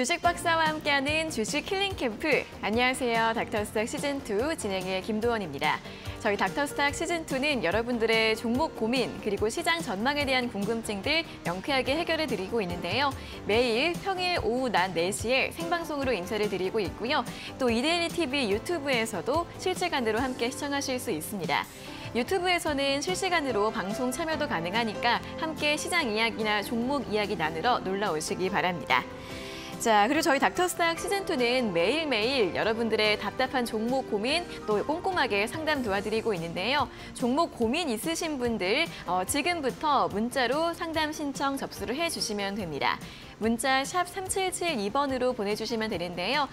주식 박사와 함께하는 주식 힐링 캠프. 안녕하세요. 닥터스탁 시즌2 진행의 김도원입니다. 저희 닥터스탁 시즌2는 여러분들의 종목 고민 그리고 시장 전망에 대한 궁금증들 명쾌하게 해결해드리고 있는데요. 매일 평일 오후 낮 4시에 생방송으로 인사를 드리고 있고요. 또 이데일리TV 유튜브에서도 실시간으로 함께 시청하실 수 있습니다. 유튜브에서는 실시간으로 방송 참여도 가능하니까 함께 시장 이야기나 종목 이야기 나누러 놀러오시기 바랍니다. 자, 그리고 저희 닥터스탁 시즌2는 매일매일 여러분들의 답답한 종목 고민 또 꼼꼼하게 상담 도와드리고 있는데요. 종목 고민 있으신 분들 지금부터 문자로 상담 신청 접수를 해주시면 됩니다. 문자 샵 3772번으로 보내주시면 되는데요.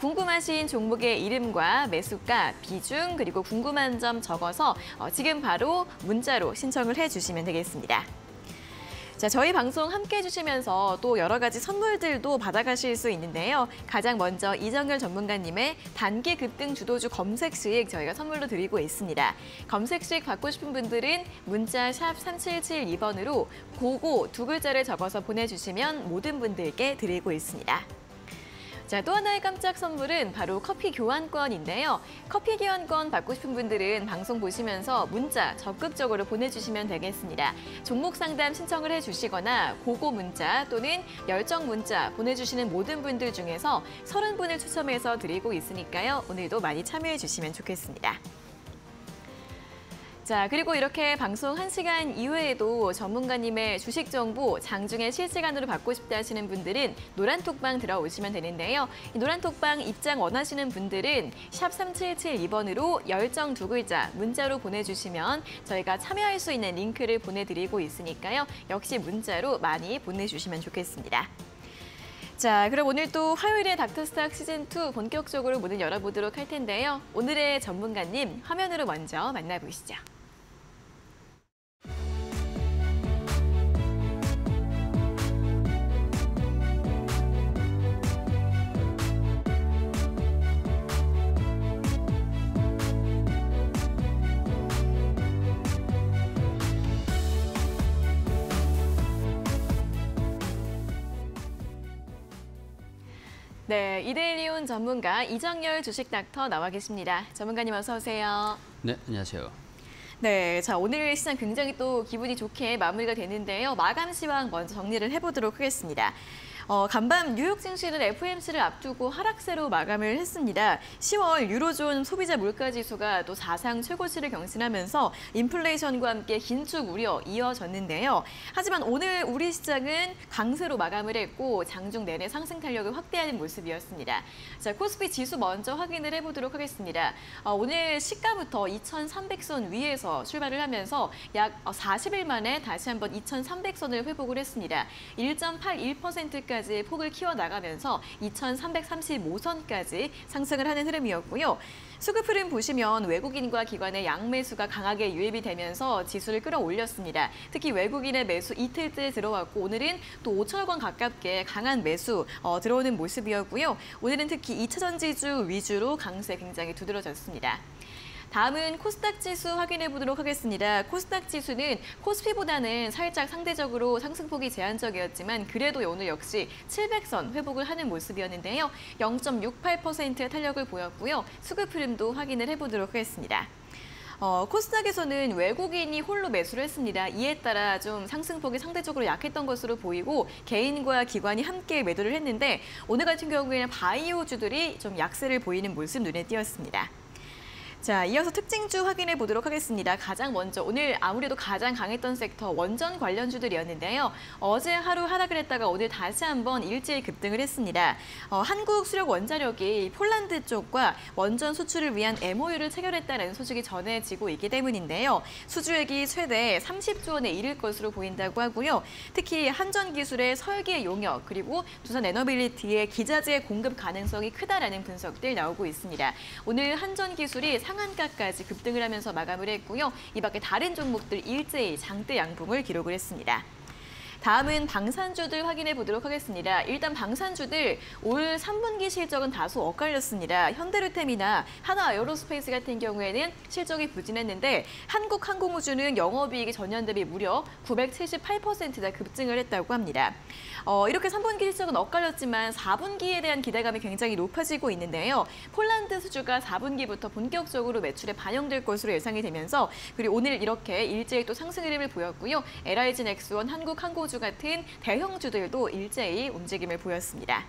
궁금하신 종목의 이름과 매수가, 비중, 그리고 궁금한 점 적어서 지금 바로 문자로 신청을 해주시면 되겠습니다. 자, 저희 방송 함께 해주시면서 또 여러 가지 선물들도 받아가실 수 있는데요. 가장 먼저 이정열 전문가님의 단기 급등 주도주 검색식 저희가 선물로 드리고 있습니다. 검색식 받고 싶은 분들은 문자 샵 3772번으로 고고 두 글자를 적어서 보내주시면 모든 분들께 드리고 있습니다. 자, 또 하나의 깜짝 선물은 바로 커피 교환권인데요. 커피 교환권 받고 싶은 분들은 방송 보시면서 문자 적극적으로 보내주시면 되겠습니다. 종목 상담 신청을 해주시거나 고고 문자 또는 열정 문자 보내주시는 모든 분들 중에서 30분을 추첨해서 드리고 있으니까요. 오늘도 많이 참여해주시면 좋겠습니다. 자, 그리고 이렇게 방송 1시간 이외에도 전문가님의 주식 정보 장중에 실시간으로 받고 싶다 하시는 분들은 노란톡방 들어오시면 되는데요. 이 노란톡방 입장 원하시는 분들은 샵 3772번으로 열정 두 글자 문자로 보내주시면 저희가 참여할 수 있는 링크를 보내드리고 있으니까요. 역시 문자로 많이 보내주시면 좋겠습니다. 자, 그럼 오늘 또 화요일에 닥터스탁 시즌2 본격적으로 문을 열어보도록 할 텐데요. 오늘의 전문가님 화면으로 먼저 만나보시죠. 네, 이데일리온 전문가 이정열 주식 닥터 나와 계십니다. 전문가님 어서 오세요. 네, 안녕하세요. 네, 자, 오늘 시장 굉장히 또 기분이 좋게 마무리가 되는데요. 마감 시황 먼저 정리를 해보도록 하겠습니다. 간밤 뉴욕 증시는 FOMC를 앞두고 하락세로 마감을 했습니다. 10월 유로존 소비자 물가지수가 또 사상 최고치를 경신하면서 인플레이션과 함께 긴축 우려 이어졌는데요. 하지만 오늘 우리 시장은 강세로 마감을 했고 장중 내내 상승 탄력을 확대하는 모습이었습니다. 자, 코스피 지수 먼저 확인을 해보도록 하겠습니다. 오늘 시가부터 2,300선 위에서 출발을 하면서 약 40일 만에 다시 한번 2,300선을 회복을 했습니다. 1.81%까지 폭을 키워나가면서 2,335선까지 상승을 하는 흐름이었고요. 수급 흐름 보시면 외국인과 기관의 양매수가 강하게 유입이 되면서 지수를 끌어올렸습니다. 특히 외국인의 매수 이틀째 들어왔고 오늘은 또 5,000원 가깝게 강한 매수 들어오는 모습이었고요. 오늘은 특히 2차전지주 위주로 강세 굉장히 두드러졌습니다. 다음은 코스닥 지수 확인해 보도록 하겠습니다. 코스닥 지수는 코스피보다는 살짝 상대적으로 상승폭이 제한적이었지만 그래도 오늘 역시 700선 회복을 하는 모습이었는데요. 0.68%의 탄력을 보였고요. 수급 흐름도 확인을 해보도록 하겠습니다. 코스닥에서는 외국인이 홀로 매수를 했습니다. 이에 따라 좀 상승폭이 상대적으로 약했던 것으로 보이고 개인과 기관이 함께 매도를 했는데 오늘 같은 경우에는 바이오주들이 좀 약세를 보이는 모습 눈에 띄었습니다. 자, 이어서 특징주 확인해 보도록 하겠습니다. 가장 먼저 오늘 아무래도 가장 강했던 섹터 원전 관련주들이었는데요. 어제 하루 하락을 했다가 오늘 다시 한번 일제히 급등을 했습니다. 한국 수력 원자력이 폴란드 쪽과 원전 수출을 위한 MOU를 체결했다는 소식이 전해지고 있기 때문인데요. 수주액이 최대 30조 원에 이를 것으로 보인다고 하고요. 특히 한전 기술의 설계 용역 그리고 두산 에너빌리티의 기자재 공급 가능성이 크다라는 분석들 나오고 있습니다. 오늘 한전 기술이 상한가까지 급등을 하면서 마감을 했고요. 이 밖에 다른 종목들 일제히 장대 양봉을 기록을 했습니다. 다음은 방산주들 확인해 보도록 하겠습니다. 일단 방산주들 올 3분기 실적은 다소 엇갈렸습니다. 현대료템이나 한화에어로스페이스 같은 경우에는 실적이 부진했는데 한국항공우주는 영업이익이 전년 대비 무려 978%나 급증을 했다고 합니다. 이렇게 3분기 실적은 엇갈렸지만 4분기에 대한 기대감이 굉장히 높아지고 있는데요. 폴란드 수주가 4분기부터 본격적으로 매출에 반영될 것으로 예상이 되면서 그리고 오늘 이렇게 일제히 또 상승 흐름을 보였고요. LIG넥스원, 한국항공우주 같은 대형주들도 일제히 움직임을 보였습니다.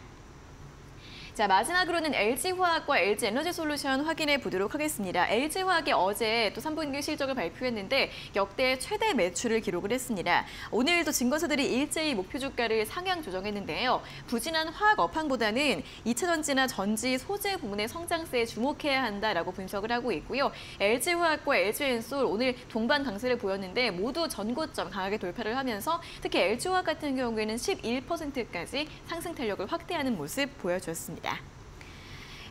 자, 마지막으로는 LG화학과 LG에너지솔루션 확인해 보도록 하겠습니다. LG화학이 어제 또 3분기 실적을 발표했는데 역대 최대 매출을 기록을 했습니다. 오늘도 증권사들이 일제히 목표 주가를 상향 조정했는데요. 부진한 화학 업황보다는 2차전지나 전지, 소재 부문의 성장세에 주목해야 한다라고 분석을 하고 있고요. LG화학과 LG엔솔 오늘 동반 강세를 보였는데 모두 전고점 강하게 돌파를 하면서 특히 LG화학 같은 경우에는 11%까지 상승 탄력을 확대하는 모습 보여줬습니다.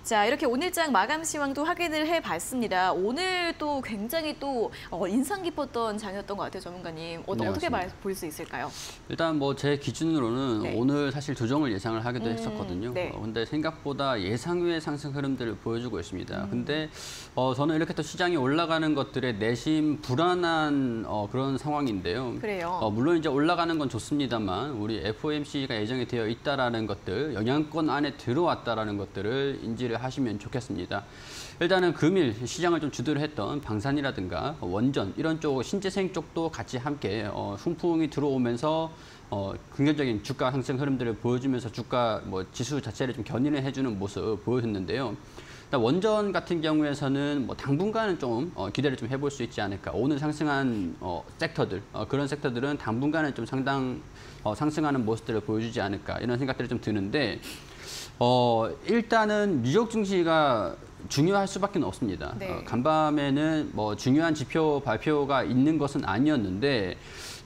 자, 이렇게 오늘장 마감 시황도 확인을 해봤습니다. 오늘 또 굉장히 또 인상 깊었던 장이었던 것 같아요, 전문가님. 네, 어떻게 볼 수 있을까요? 일단 뭐 제 기준으로는 네. 오늘 사실 조정을 예상을 하기도 했었거든요. 네. 근데 생각보다 예상 외의 상승 흐름들을 보여주고 있습니다. 근데 저는 이렇게 또 시장이 올라가는 것들에 내심 불안한 그런 상황인데요. 그래요. 물론 이제 올라가는 건 좋습니다만 우리 FOMC가 예정이 되어 있다라는 것들, 영향권 안에 들어왔다라는 것들을 인지를 하시면 좋겠습니다. 일단은 금일 시장을 좀 주도를 했던 방산이라든가 원전 이런 쪽 신재생 쪽도 같이 함께 훈풍이 들어오면서 긍정적인 주가 상승 흐름들을 보여주면서 주가 뭐 지수 자체를 좀 견인을 해주는 모습 보여줬는데요. 원전 같은 경우에서는 뭐 당분간은 좀 기대를 좀 해볼 수 있지 않을까. 오늘 상승한 섹터들, 그런 섹터들은 당분간은 좀 상승하는 모습들을 보여주지 않을까 이런 생각들이 좀 드는데 일단은 뉴욕 증시가 중요할 수밖에 없습니다. 네. 간밤에는 뭐 중요한 지표 발표가 있는 것은 아니었는데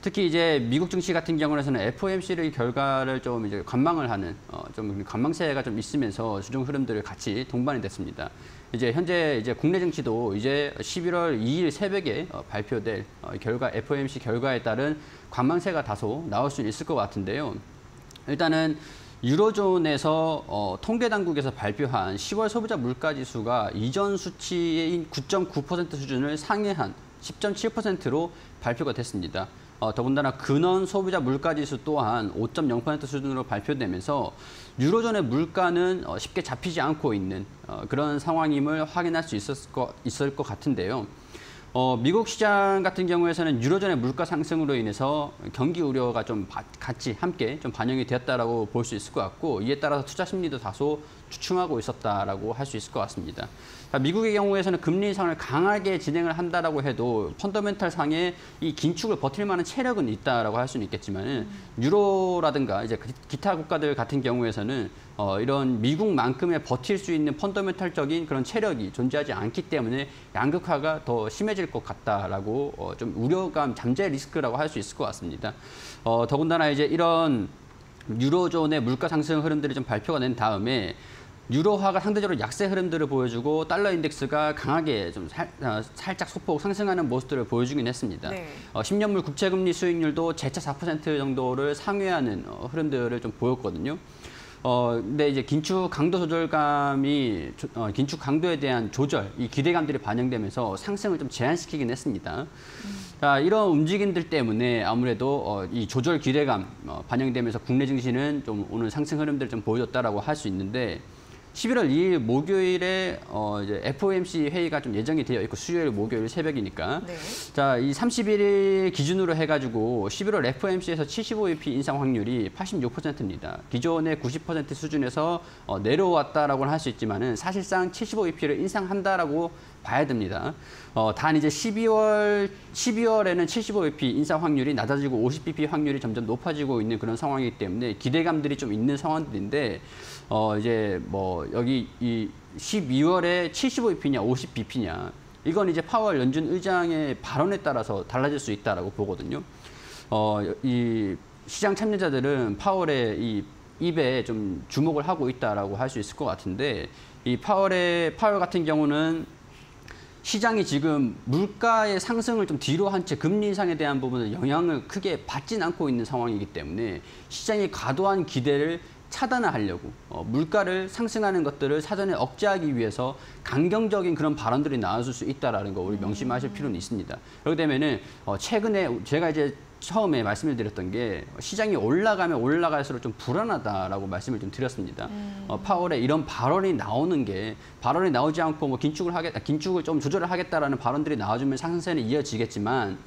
특히 이제 미국 증시 같은 경우에는 FOMC의 결과를 좀 이제 관망을 하는 좀 관망세가 좀 있으면서 주종 흐름들을 같이 동반이 됐습니다. 이제 현재 이제 국내 증시도 이제 11월 2일 새벽에 발표될 결과 FOMC 결과에 따른 관망세가 다소 나올 수 있을 것 같은데요. 일단은 유로존에서 통계당국에서 발표한 10월 소비자 물가지수가 이전 수치인 9.9% 수준을 상회한 10.7%로 발표가 됐습니다. 더군다나 근원 소비자 물가지수 또한 5.0% 수준으로 발표되면서 유로존의 물가는 쉽게 잡히지 않고 있는 그런 상황임을 확인할 수 있을 것 같은데요. 미국 시장 같은 경우에서는 유로존의 물가 상승으로 인해서 경기 우려가 좀 같이 함께 좀 반영이 되었다라고 볼 수 있을 것 같고 이에 따라서 투자 심리도 다소 주춤하고 있었다라고 할 수 있을 것 같습니다. 미국의 경우에서는 금리 인상을 강하게 진행을 한다라고 해도 펀더멘탈 상에 이 긴축을 버틸 만한 체력은 있다라고 할 수는 있겠지만 유로라든가 이제 기타 국가들 같은 경우에서는 이런 미국만큼의 버틸 수 있는 펀더멘탈적인 그런 체력이 존재하지 않기 때문에 양극화가 더 심해질 것 같다라고 좀 우려감 잠재 리스크라고 할 수 있을 것 같습니다. 더군다나 이제 이런 유로존의 물가 상승 흐름들이 좀 발표가 된 다음에 유로화가 상대적으로 약세 흐름들을 보여주고 달러 인덱스가 강하게 좀 살짝 소폭 상승하는 모습들을 보여주긴 했습니다. 네. 10년물 국채금리 수익률도 재차 4% 정도를 상회하는 흐름들을 좀 보였거든요. 근데 이제 긴축 강도 조절감이 긴축 강도에 대한 조절, 이 기대감들이 반영되면서 상승을 좀 제한시키긴 했습니다. 자, 이런 움직임들 때문에 아무래도 이 조절 기대감 반영되면서 국내 증시는 좀 오늘 상승 흐름들을 좀 보여줬다라고 할 수 있는데 11월 2일 목요일에 이제 FOMC 회의가 좀 예정이 되어 있고 수요일 목요일 새벽이니까 네. 자, 이 31일 기준으로 해가지고 11월 FOMC에서 75bp 인상 확률이 86%입니다. 기존의 90% 수준에서 내려왔다라고는 할 수 있지만은 사실상 75bp를 인상한다라고 봐야 됩니다. 단 이제 12월에는 75bp 인상 확률이 낮아지고 50bp 확률이 점점 높아지고 있는 그런 상황이기 때문에 기대감들이 좀 있는 상황들인데 이제 뭐 여기 이 12월에 75bp냐 50bp냐 이건 이제 파월 연준 의장의 발언에 따라서 달라질 수 있다라고 보거든요. 이 시장 참여자들은 파월의 이 입에 좀 주목을 하고 있다라고 할 수 있을 것 같은데 이 파월 같은 경우는 시장이 지금 물가의 상승을 좀 뒤로 한 채 금리 인상에 대한 부분에 영향을 크게 받진 않고 있는 상황이기 때문에 시장이 과도한 기대를 차단하려고 물가를 상승하는 것들을 사전에 억제하기 위해서 강경적인 그런 발언들이 나왔을 수 있다라는 거 우리 명심하실 필요는 있습니다. 그렇게 되면은 최근에 제가 이제 처음에 말씀을 드렸던 게 시장이 올라가면 올라갈수록 좀 불안하다라고 말씀을 좀 드렸습니다. 파월의 이런 발언이 나오는 게 발언이 나오지 않고 뭐 긴축을 좀 조절을 하겠다라는 발언들이 나와주면 상승세는 이어지겠지만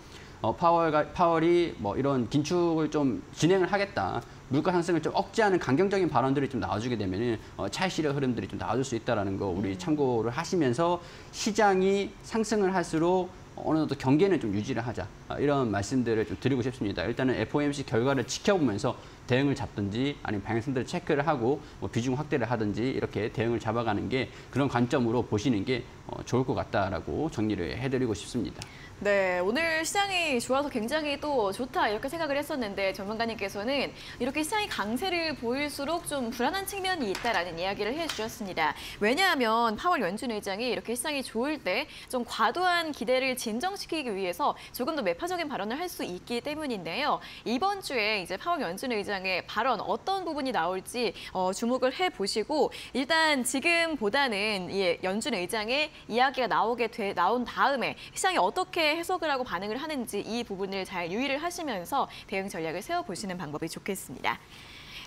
파월이 뭐 이런 긴축을 좀 진행을 하겠다. 물가 상승을 좀 억제하는 강경적인 발언들이 좀 나와주게 되면은 차익실현 흐름들이 좀 나와줄 수 있다라는 거 우리 참고를 하시면서 시장이 상승을 할수록 어느 정도 경계는 좀 유지를 하자 이런 말씀들을 좀 드리고 싶습니다. 일단은 FOMC 결과를 지켜보면서 대응을 잡든지 아니면 방향성들을 체크를 하고 뭐 비중 확대를 하든지 이렇게 대응을 잡아가는 게 그런 관점으로 보시는 게 좋을 것 같다라고 정리를 해드리고 싶습니다. 네, 오늘 시장이 좋아서 굉장히 또 좋다 이렇게 생각을 했었는데 전문가님께서는 이렇게 시장이 강세를 보일수록 좀 불안한 측면이 있다라는 이야기를 해주셨습니다. 왜냐하면 파월 연준 의장이 이렇게 시장이 좋을 때 좀 과도한 기대를 진정시키기 위해서 조금 더 매파적인 발언을 할 수 있기 때문인데요. 이번 주에 이제 파월 연준 의장의 발언 어떤 부분이 나올지 주목을 해보시고 일단 지금보다는 예, 연준 의장의 이야기가 나온 다음에 시장이 어떻게 해석을 하고 반응을 하는지 이 부분을 잘 유의를 하시면서 대응 전략을 세워보시는 방법이 좋겠습니다.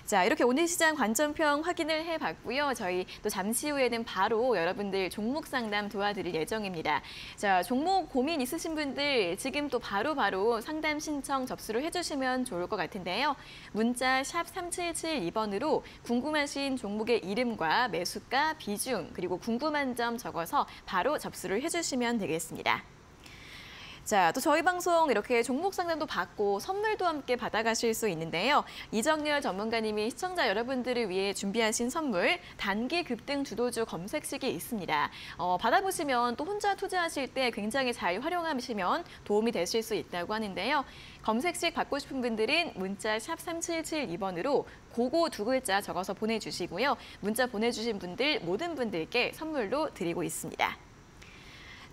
자, 이렇게 오늘 시장 관점평 확인을 해봤고요. 저희 또 잠시 후에는 바로 여러분들 종목 상담 도와드릴 예정입니다. 자, 종목 고민 있으신 분들 지금 또 바로 상담 신청 접수를 해주시면 좋을 것 같은데요. 문자 샵 3772번으로 궁금하신 종목의 이름과 매수가, 비중, 그리고 궁금한 점 적어서 바로 접수를 해주시면 되겠습니다. 자, 또 저희 방송 이렇게 종목 상담도 받고 선물도 함께 받아가실 수 있는데요. 이정열 전문가님이 시청자 여러분들을 위해 준비하신 선물, 단기 급등 주도주 검색식이 있습니다. 받아보시면 또 혼자 투자하실 때 굉장히 잘 활용하시면 도움이 되실 수 있다고 하는데요. 검색식 받고 싶은 분들은 문자 샵 3772번으로 고고 두 글자 적어서 보내주시고요. 문자 보내주신 분들 모든 분들께 선물로 드리고 있습니다.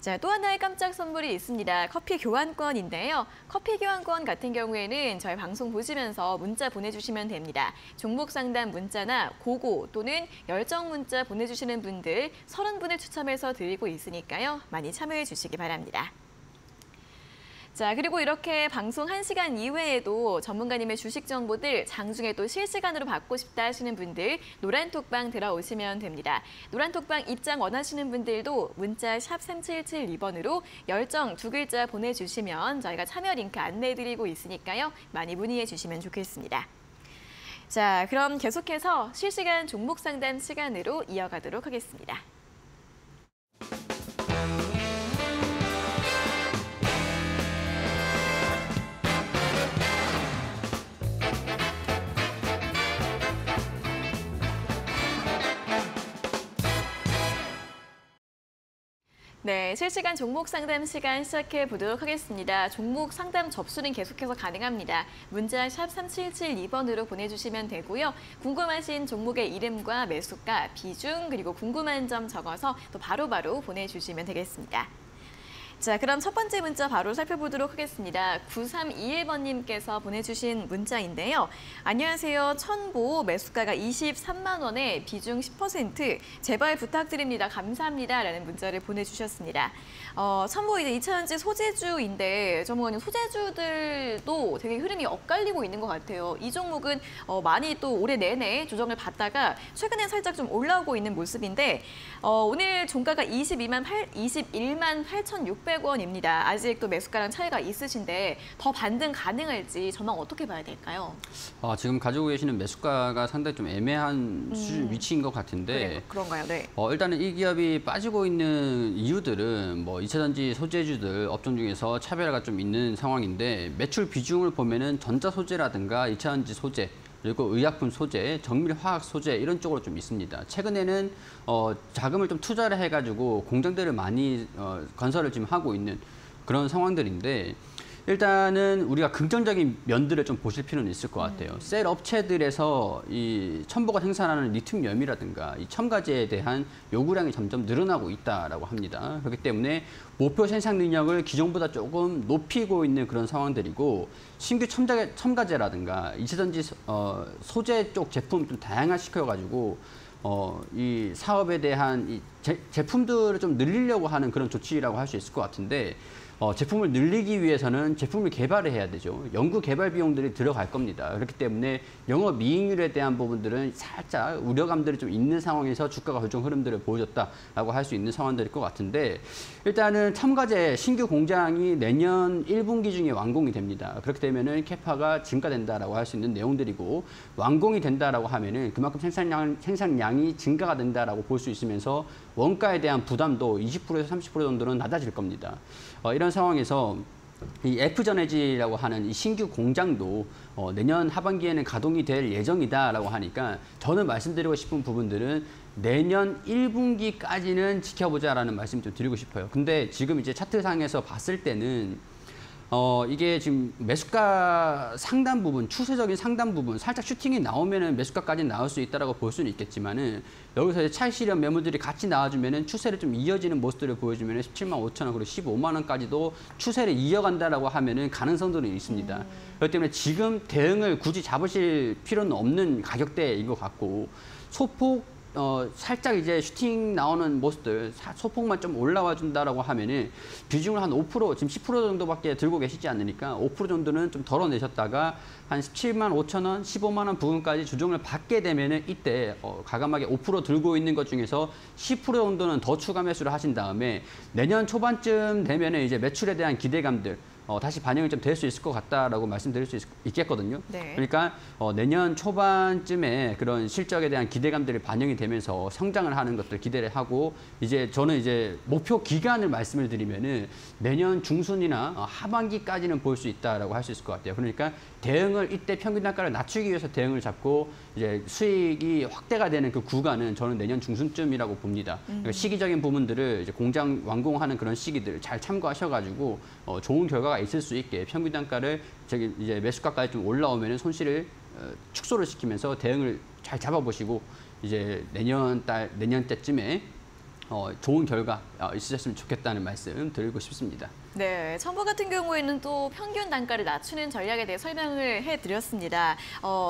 자, 또 하나의 깜짝 선물이 있습니다. 커피 교환권인데요. 커피 교환권 같은 경우에는 저희 방송 보시면서 문자 보내주시면 됩니다. 종목 상담 문자나 고고 또는 열정 문자 보내주시는 분들 30분을 추첨해서 드리고 있으니까요. 많이 참여해 주시기 바랍니다. 자, 그리고 이렇게 방송 1시간 이외에도 전문가님의 주식 정보들 장중에 또 실시간으로 받고 싶다 하시는 분들 노란톡방 들어오시면 됩니다. 노란톡방 입장 원하시는 분들도 문자 샵 3772번으로 열정 두 글자 보내주시면 저희가 참여 링크 안내해드리고 있으니까요. 많이 문의해 주시면 좋겠습니다. 자, 그럼 계속해서 실시간 종목 상담 시간으로 이어가도록 하겠습니다. 네, 실시간 종목 상담 시간 시작해 보도록 하겠습니다. 종목 상담 접수는 계속해서 가능합니다. 문자 샵 3772번으로 보내주시면 되고요. 궁금하신 종목의 이름과 매수가, 비중, 그리고 궁금한 점 적어서 또 바로바로 보내주시면 되겠습니다. 자, 그럼 첫 번째 문자 바로 살펴보도록 하겠습니다. 9321번님께서 보내주신 문자인데요. 안녕하세요. 천보 매수가가 23만 원에 비중 10%. 제발 부탁드립니다. 감사합니다. 라는 문자를 보내주셨습니다. 천보 이제 2차전지 소재주인데 전문가님 소재주들도 되게 흐름이 엇갈리고 있는 것 같아요. 이 종목은 많이 또 올해 내내 조정을 받다가 최근에 살짝 좀 올라오고 있는 모습인데 오늘 종가가 21만 8,600원입니다. 아직도 매수가랑 차이가 있으신데 더 반등 가능할지 전망 어떻게 봐야 될까요? 지금 가지고 계시는 매수가가 상당히 좀 애매한 위치인 것 같은데 그래요. 그런가요? 네. 일단은 이 기업이 빠지고 있는 이유들은 뭐 2차전지 소재주들 업종 중에서 차별화가 좀 있는 상황인데 매출 비중을 보면은 전자 소재라든가 2차전지 소재 그리고 의약품 소재, 정밀화학 소재 이런 쪽으로 좀 있습니다. 최근에는 자금을 좀 투자를 해가지고 공장들을 많이 건설을 지금 하고 있는 그런 상황들인데 일단은 우리가 긍정적인 면들을 좀 보실 필요는 있을 것 같아요. 셀 업체들에서 이 천보가 생산하는 리튬염이라든가 이 첨가제에 대한 요구량이 점점 늘어나고 있다라고 합니다. 그렇기 때문에 목표 생산 능력을 기존보다 조금 높이고 있는 그런 상황들이고, 신규 첨가제라든가 이차전지 소재 쪽 제품 좀 다양화시켜가지고 이 사업에 대한 이 제품들을 좀 늘리려고 하는 그런 조치라고 할 수 있을 것 같은데, 제품을 늘리기 위해서는 제품을 개발을 해야 되죠. 연구 개발 비용들이 들어갈 겁니다. 그렇기 때문에 영업이익률에 대한 부분들은 살짝 우려감들이 좀 있는 상황에서 주가가 결정 흐름들을 보여줬다라고 할 수 있는 상황들일 것 같은데, 일단은 첨가제 신규 공장이 내년 1분기 중에 완공이 됩니다. 그렇게 되면은 캐파가 증가된다라고 할 수 있는 내용들이고, 완공이 된다라고 하면은 그만큼 생산량이 증가가 된다라고 볼 수 있으면서 원가에 대한 부담도 20%에서 30% 정도는 낮아질 겁니다. 이런 상황에서 이 F전해지라고 하는 이 신규 공장도 내년 하반기에는 가동이 될 예정이다라고 하니까, 저는 말씀드리고 싶은 부분들은 내년 1분기까지는 지켜보자라는 말씀 좀 드리고 싶어요. 근데 지금 이제 차트상에서 봤을 때는 이게 지금 매수가 상단 부분, 추세적인 상단 부분, 살짝 슈팅이 나오면은 매수가까지 나올 수 있다라고 볼 수는 있겠지만은, 여기서 이제 차익 실현 매물들이 같이 나와주면은 추세를 좀 이어지는 모습들을 보여주면은 17만 5천 원 그리고 15만 원까지도 추세를 이어간다라고 하면은 가능성들은 있습니다. 그렇기 때문에 지금 대응을 굳이 잡으실 필요는 없는 가격대인 것 같고, 소폭 살짝 이제 슈팅 나오는 모습들, 소폭만 좀 올라와 준다라고 하면은 비중을 한 5%, 지금 10% 정도밖에 들고 계시지 않으니까 5% 정도는 좀 덜어내셨다가 한 17만 5천 원, 15만 원 부근까지 조정을 받게 되면은 이때 과감하게 5% 들고 있는 것 중에서 10% 정도는 더 추가 매수를 하신 다음에 내년 초반쯤 되면은 이제 매출에 대한 기대감들 다시 반영이 좀 될 수 있을 것 같다라고 말씀드릴 수 있겠거든요. 네. 그러니까 내년 초반쯤에 그런 실적에 대한 기대감들이 반영이 되면서 성장을 하는 것들 기대를 하고, 이제 저는 이제 목표 기간을 말씀을 드리면은 내년 중순이나 하반기까지는 볼 수 있다라고 할 수 있을 것 같아요. 그러니까 대응을 이때 평균 단가를 낮추기 위해서 대응을 잡고 이제 수익이 확대가 되는 그 구간은 저는 내년 중순쯤이라고 봅니다. 그러니까 시기적인 부분들을 이제 공장 완공하는 그런 시기들 잘 참고하셔가지고 좋은 결과가 있을 수 있게 평균 단가를 저기 이제 매수가까지 좀 올라오면 손실을 축소를 시키면서 대응을 잘 잡아보시고 이제 내년 때쯤에 좋은 결과 있으셨으면 좋겠다는 말씀 드리고 싶습니다. 네, 천보 같은 경우에는 또 평균 단가를 낮추는 전략에 대해 설명을 해드렸습니다.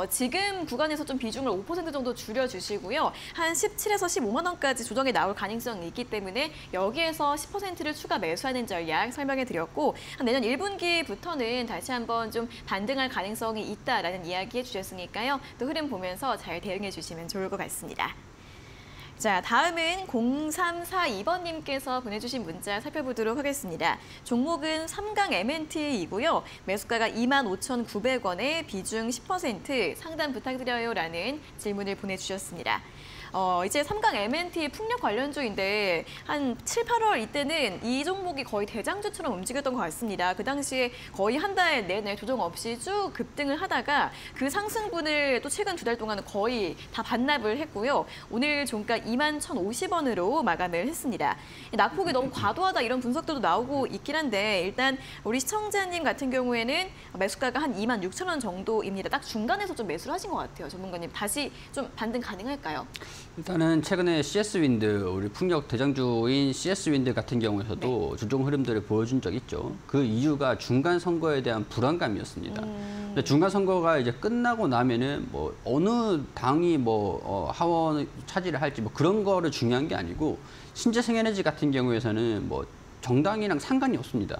지금 구간에서 좀 비중을 5% 정도 줄여주시고요. 한 17에서 15만 원까지 조정이 나올 가능성이 있기 때문에 여기에서 10%를 추가 매수하는 전략 설명해드렸고, 내년 1분기부터는 다시 한번 좀 반등할 가능성이 있다라는 이야기 해주셨으니까요. 또 흐름 보면서 잘 대응해주시면 좋을 것 같습니다. 자, 다음은 0342번님께서 보내주신 문자 살펴보도록 하겠습니다. 종목은 삼강엠앤티이고요. 매수가가 25,900원에 비중 10%, 상담 부탁드려요라는 질문을 보내주셨습니다. 이제 삼강엠앤티 풍력 관련주인데 한 7, 8월 이때는 이 종목이 거의 대장주처럼 움직였던 것 같습니다. 그 당시에 거의 한 달 내내 조정 없이 쭉 급등을 하다가 그 상승분을 또 최근 두 달 동안은 거의 다 반납을 했고요. 오늘 종가 21,050원으로 마감을 했습니다. 낙폭이 너무 과도하다 이런 분석들도 나오고 있긴 한데, 일단 우리 시청자님 같은 경우에는 매수가가 한 26,000원 정도입니다. 딱 중간에서 좀 매수를 하신 것 같아요. 전문가님, 다시 좀 반등 가능할까요? 일단은 최근에 CS윈드, 우리 풍력 대장주인 CS윈드 같은 경우에서도 네. 조정 흐름들을 보여준 적이 있죠. 그 이유가 중간 선거에 대한 불안감이었습니다. 근데 중간 선거가 이제 끝나고 나면은 뭐 어느 당이 뭐 하원 차지를 할지 뭐 그런 거를 중요한 게 아니고, 신재생에너지 같은 경우에서는 뭐 정당이랑 상관이 없습니다.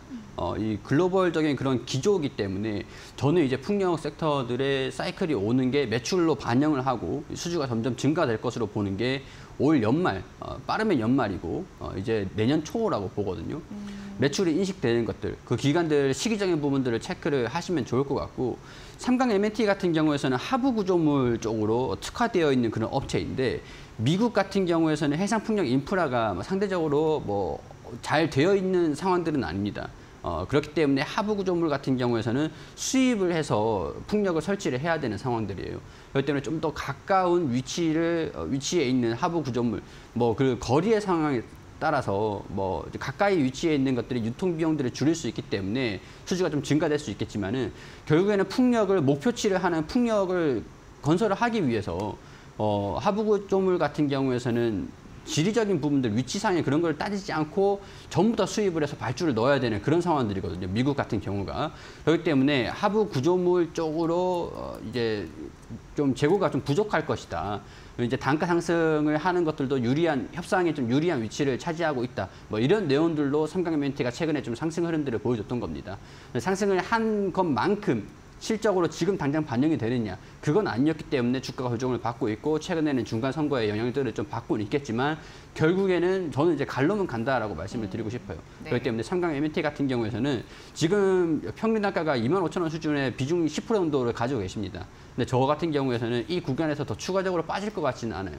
이 글로벌적인 그런 기조이기 때문에 저는 이제 풍력 섹터들의 사이클이 오는 게 매출로 반영을 하고 수주가 점점 증가될 것으로 보는 게 올 연말, 빠르면 연말이고 이제 내년 초라고 보거든요. 매출이 인식되는 것들, 그 기간들 시기적인 부분들을 체크를 하시면 좋을 것 같고, 삼강엠앤티 같은 경우에는 하부 구조물 쪽으로 특화되어 있는 그런 업체인데, 미국 같은 경우에는 해상풍력 인프라가 상대적으로 뭐 잘 되어 있는 상황들은 아닙니다. 그렇기 때문에 하부 구조물 같은 경우에는 수입을 해서 풍력을 설치를 해야 되는 상황들이에요. 그렇기 때문에 좀 더 가까운 위치에 있는 하부 구조물, 뭐 그 거리의 상황 따라서 뭐 가까이 위치에 있는 것들이 유통 비용들을 줄일 수 있기 때문에 수주가 좀 증가될 수 있겠지만은 결국에는 풍력을 목표치를 하는 풍력을 건설을 하기 위해서 하부구 조물 같은 경우에서는 지리적인 부분들, 위치상의 그런 걸 따지지 않고 전부 다 수입을 해서 발주를 넣어야 되는 그런 상황들이거든요. 미국 같은 경우가. 그렇기 때문에 하부 구조물 쪽으로 이제 좀 재고가 좀 부족할 것이다. 이제 단가 상승을 하는 것들도 유리한, 협상에 좀 유리한 위치를 차지하고 있다. 뭐 이런 내용들로 삼강엠앤티가 최근에 좀 상승 흐름들을 보여줬던 겁니다. 상승을 한 것만큼 실적으로 지금 당장 반영이 되느냐, 그건 아니었기 때문에 주가가 조정을 받고 있고 최근에는 중간 선거의 영향들을 좀 받고는 있겠지만 결국에는 저는 이제 갈 놈은 간다라고 말씀을 드리고 싶어요. 네. 그렇기 때문에 삼강엠앤티 같은 경우에는 지금 평균 단가가 25,000원 수준의 비중 10% 정도를 가지고 계십니다. 근데 저 같은 경우에는 이 구간에서 더 추가적으로 빠질 것 같지는 않아요.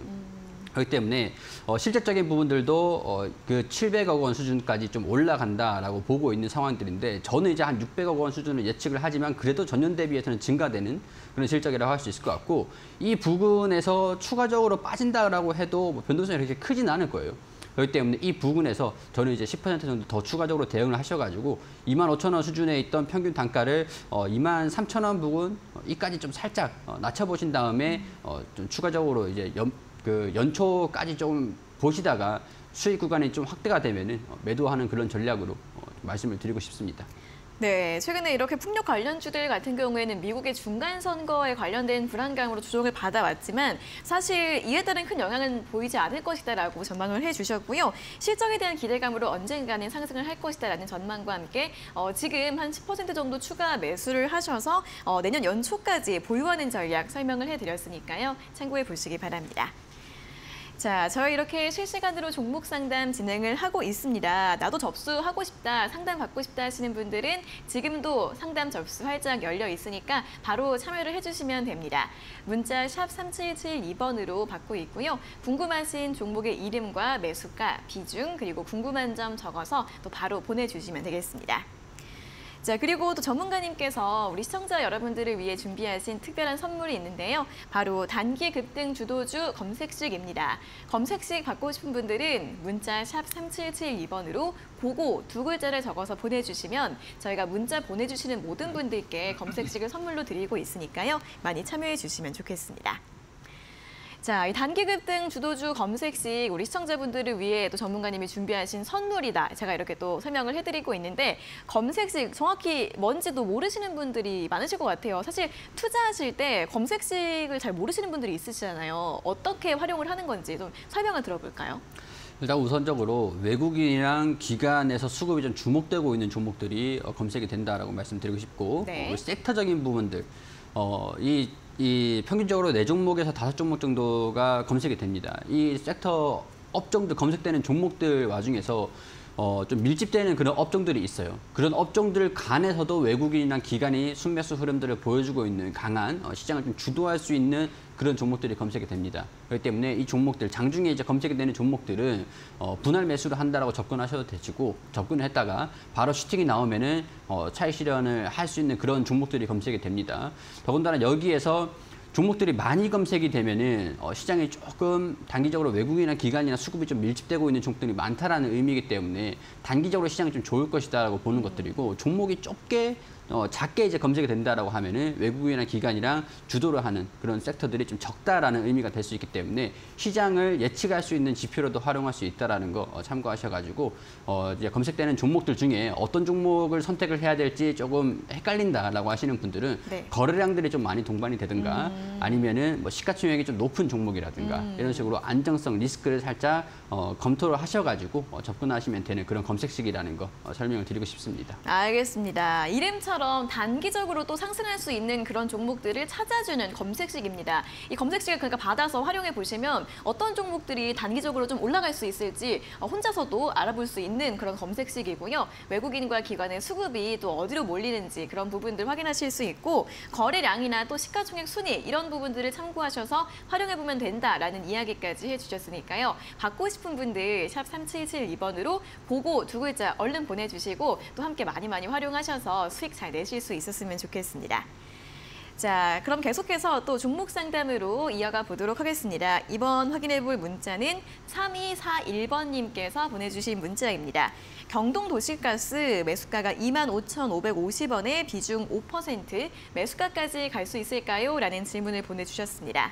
그렇기 때문에 실질적인 부분들도 그 700억 원 수준까지 좀 올라간다라고 보고 있는 상황들인데 저는 이제 한 600억 원 수준을 예측을 하지만 그래도 전년 대비해서는 증가되는 그런 실적이라고 할 수 있을 것 같고 이 부분에서 추가적으로 빠진다라고 해도 뭐 변동성이 그렇게 크진 않을 거예요. 그렇기 때문에 이 부분에서 저는 이제 10% 정도 더 추가적으로 대응을 하셔가지고 25,000원 수준에 있던 평균 단가를 23,000원 부근 이까지 좀 살짝 낮춰보신 다음에 좀 추가적으로 이제 연초까지 좀 보시다가 수익 구간이 좀 확대가 되면은 매도하는 그런 전략으로 말씀을 드리고 싶습니다. 네, 최근에 이렇게 풍력 관련주들 같은 경우에는 미국의 중간 선거에 관련된 불안감으로 조정을 받아왔지만 사실 이에 따른 큰 영향은 보이지 않을 것이다라고 전망을 해주셨고요. 실적에 대한 기대감으로 언젠가는 상승을 할 것이다라는 전망과 함께 지금 한 10% 정도 추가 매수를 하셔서 내년 연초까지 보유하는 전략 설명을 해드렸으니까요. 참고해 보시기 바랍니다. 자, 저희 이렇게 실시간으로 종목 상담 진행을 하고 있습니다. 나도 접수하고 싶다, 상담 받고 싶다 하시는 분들은 지금도 상담 접수 활짝 열려 있으니까 바로 참여를 해주시면 됩니다. 문자 샵 3772번으로 받고 있고요. 궁금하신 종목의 이름과 매수가, 비중, 그리고 궁금한 점 적어서 또 바로 보내주시면 되겠습니다. 자, 그리고 또 전문가님께서 우리 시청자 여러분들을 위해 준비하신 특별한 선물이 있는데요. 바로 단기 급등 주도주 검색식입니다. 검색식 받고 싶은 분들은 문자 샵 3772번으로 고고 두 글자를 적어서 보내주시면 저희가 문자 보내주시는 모든 분들께 검색식을 선물로 드리고 있으니까요. 많이 참여해 주시면 좋겠습니다. 자, 이 단기 급등 주도주 검색식 우리 시청자분들을 위해 또 전문가님이 준비하신 선물이다. 제가 이렇게 또 설명을 해드리고 있는데 검색식 정확히 뭔지도 모르시는 분들이 많으실 것 같아요. 사실 투자하실 때 검색식을 잘 모르시는 분들이 있으시잖아요. 어떻게 활용을 하는 건지 좀 설명을 들어볼까요? 일단 우선적으로 외국인이랑 기관에서 수급이 좀 주목되고 있는 종목들이 검색이 된다라고 말씀드리고 싶고 네. 섹터적인 부분들, 이 평균적으로 4종목에서 5종목 정도가 검색이 됩니다. 이 섹터 업종들 검색되는 종목들 와중에서 좀 밀집되는 그런 업종들이 있어요. 그런 업종들 간에서도 외국인이나 기관이 순매수 흐름들을 보여주고 있는 강한 시장을 좀 주도할 수 있는 그런 종목들이 검색이 됩니다. 그렇기 때문에 이 종목들, 장중에 이제 검색이 되는 종목들은 분할 매수를 한다라고 접근하셔도 되시고 접근을 했다가 바로 슈팅이 나오면은 차익 실현을 할 수 있는 그런 종목들이 검색이 됩니다. 더군다나 여기에서 종목들이 많이 검색이 되면은 시장에 조금 단기적으로 외국인이나 기관이나 수급이 좀 밀집되고 있는 종목들이 많다라는 의미이기 때문에 단기적으로 시장이 좀 좋을 것이다라고 보는 것들이고 종목이 좁게 작게 이제 검색이 된다라고 하면은 외국인이나 기관이랑 주도를 하는 그런 섹터들이 좀 적다라는 의미가 될 수 있기 때문에 시장을 예측할 수 있는 지표로도 활용할 수 있다라는 거 참고하셔가지고 이제 검색되는 종목들 중에 어떤 종목을 선택을 해야 될지 조금 헷갈린다라고 하시는 분들은 네. 거래량들이 좀 많이 동반이 되든가 아니면은 뭐 시가총액이 좀 높은 종목이라든가 이런 식으로 안정성 리스크를 살짝 검토를 하셔가지고 접근하시면 되는 그런 검색식이라는 거 설명을 드리고 싶습니다. 알겠습니다. 이름처럼 단기적으로 또 상승할 수 있는 그런 종목들을 찾아주는 검색식입니다. 이 검색식을 그러니까 받아서 활용해 보시면 어떤 종목들이 단기적으로 좀 올라갈 수 있을지 혼자서도 알아볼 수 있는 그런 검색식이고요. 외국인과 기관의 수급이 또 어디로 몰리는지 그런 부분들 확인하실 수 있고 거래량이나 또 시가총액 순위 이런 부분들을 참고하셔서 활용해 보면 된다라는 이야기까지 해주셨으니까요. 받고 싶은 분들 샵 3772번으로 고고 두 글자 얼른 보내주시고 또 함께 많이 활용하셔서 수익 잘 내실 수 있었으면 좋겠습니다. 자, 그럼 계속해서 또 종목 상담으로 이어가 보도록 하겠습니다. 이번 확인해 볼 문자는 3241번님께서 보내주신 문자입니다. 경동도시가스 매수가가 25,550원에 비중 5%, 매수가까지 갈 수 있을까요? 라는 질문을 보내주셨습니다.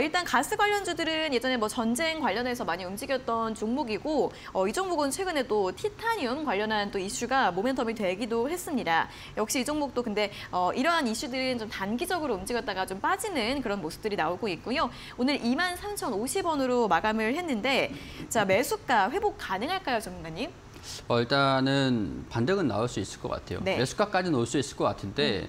일단 가스 관련주들은 예전에 뭐 전쟁 관련해서 많이 움직였던 종목이고 이 종목은 최근에 또 티타늄 관련한 또 이슈가 모멘텀이 되기도 했습니다. 역시 이 종목도 근데 이러한 이슈들은 좀 단기적으로 움직였다가 좀 빠지는 그런 모습들이 나오고 있고요. 오늘 23,050원으로 마감을 했는데 자 매수가 회복 가능할까요, 전문가님? 일단은 반등은 나올 수 있을 것 같아요. 네. 매수가까지는 올 수 있을 것 같은데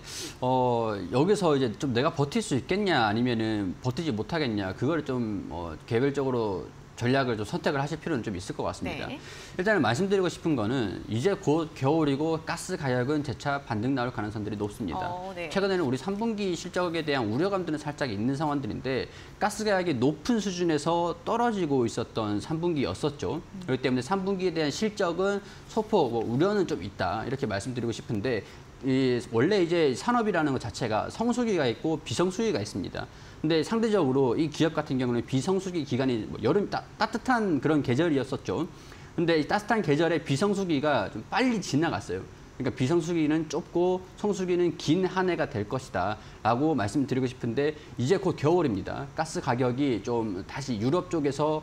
여기서 이제 좀 내가 버틸 수 있겠냐 아니면은 버티지 못하겠냐 그걸 좀 개별적으로 전략을 좀 선택을 하실 필요는 좀 있을 것 같습니다. 네. 일단은 말씀드리고 싶은 거는 이제 곧 겨울이고 가스 가격은 재차 반등 나올 가능성들이 높습니다. 네. 최근에는 우리 3분기 실적에 대한 우려감들은 살짝 있는 상황들인데 가스 가격이 높은 수준에서 떨어지고 있었던 3분기였었죠. 그렇기 때문에 3분기에 대한 실적은 소폭 우려는 좀 있다 이렇게 말씀드리고 싶은데 원래 이제 산업이라는 것 자체가 성수기가 있고 비성수기가 있습니다. 근데 상대적으로 이 기업 같은 경우는 비성수기 기간이 여름 따뜻한 그런 계절이었었죠. 근데 이 따뜻한 계절에 비성수기가 좀 빨리 지나갔어요. 그러니까 비성수기는 좁고 성수기는 긴 한 해가 될 것이다 라고 말씀드리고 싶은데 이제 곧 겨울입니다. 가스 가격이 좀 다시 유럽 쪽에서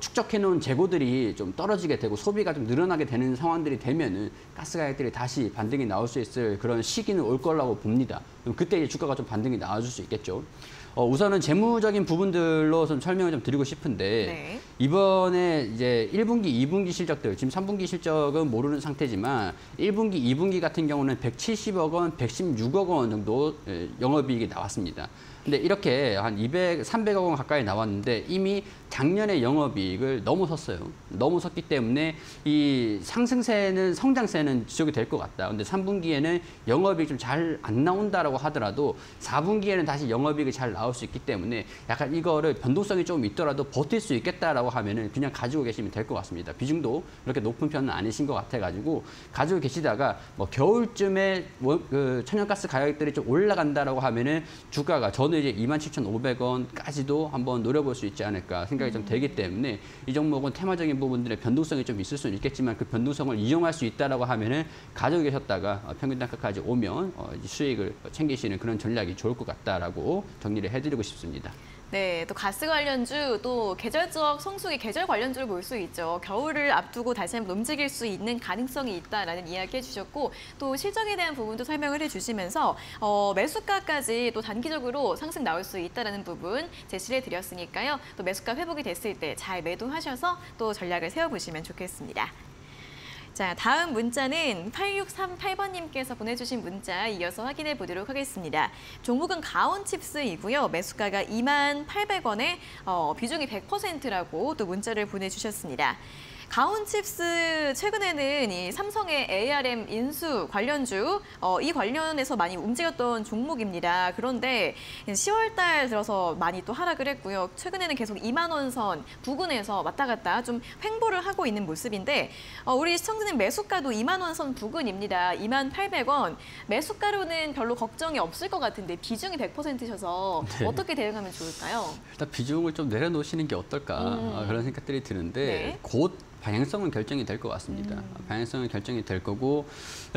축적해놓은 재고들이 좀 떨어지게 되고 소비가 좀 늘어나게 되는 상황들이 되면은 가스 가격들이 다시 반등이 나올 수 있을 그런 시기는 올 거라고 봅니다. 그럼 그때 이제 주가가 좀 반등이 나와줄 수 있겠죠. 우선은 재무적인 부분들로 좀 설명을 좀 드리고 싶은데 네. 이번에 이제 1분기, 2분기 실적들, 지금 3분기 실적은 모르는 상태지만 1분기, 2분기 같은 경우는 170억 원, 116억 원 정도 영업이익이 나왔습니다. 근데 이렇게 한 300억 원 가까이 나왔는데 이미 작년에 영업이익을 넘어섰어요. 넘어섰기 때문에 이 상승세는 성장세는 지속이 될 것 같다. 근데 3분기에는 영업이익 좀 잘 안 나온다라고 하더라도 4분기에는 다시 영업이익이 잘 나올 수 있기 때문에 약간 이거를 변동성이 좀 있더라도 버틸 수 있겠다라고 하면은 그냥 가지고 계시면 될 것 같습니다. 비중도 그렇게 높은 편은 아니신 것 같아가지고 가지고 계시다가 뭐 겨울쯤에 그 천연가스 가격들이 좀 올라간다라고 하면은 주가가 저는 이제 27,500원까지도 한번 노려볼 수 있지 않을까 생각이 좀 되기 때문에 이 종목은 테마적인 부분들의 변동성이 좀 있을 수는 있겠지만 그 변동성을 이용할 수 있다라고 하면은 가지고 계셨다가 평균 단가까지 오면 수익을 챙기시는 그런 전략이 좋을 것 같다라고 정리를 해드리고 싶습니다. 네, 또 가스 관련주, 또 계절적 성수기 계절 관련주를 볼 수 있죠. 겨울을 앞두고 다시 한번 움직일 수 있는 가능성이 있다라는 이야기 해주셨고 또 실적에 대한 부분도 설명을 해주시면서 매수가까지 또 단기적으로 상승 나올 수 있다라는 부분 제시를 드렸으니까요. 또 매수가 회복이 됐을 때 잘 매도하셔서 또 전략을 세워보시면 좋겠습니다. 자, 다음 문자는 8638번님께서 보내주신 문자 이어서 확인해 보도록 하겠습니다. 종목은 가온칩스이고요. 매수가가 28,000원에 비중이 100%라고 또 문자를 보내주셨습니다. 가온칩스 최근에는 이 삼성의 ARM 인수 관련주 이 관련해서 많이 움직였던 종목입니다. 그런데 10월 달 들어서 많이 또 하락을 했고요. 최근에는 계속 2만 원 선 부근에서 왔다 갔다 좀 횡보를 하고 있는 모습인데 우리 시청자님 매수가도 2만 원 선 부근입니다. 28,000원. 매수가로는 별로 걱정이 없을 것 같은데 비중이 100%셔서 네. 어떻게 대응하면 좋을까요? 일단 비중을 좀 내려놓으시는 게 어떨까 그런 생각들이 드는데 네. 곧 방향성은 결정이 될 것 같습니다. 방향성은 결정이 될 거고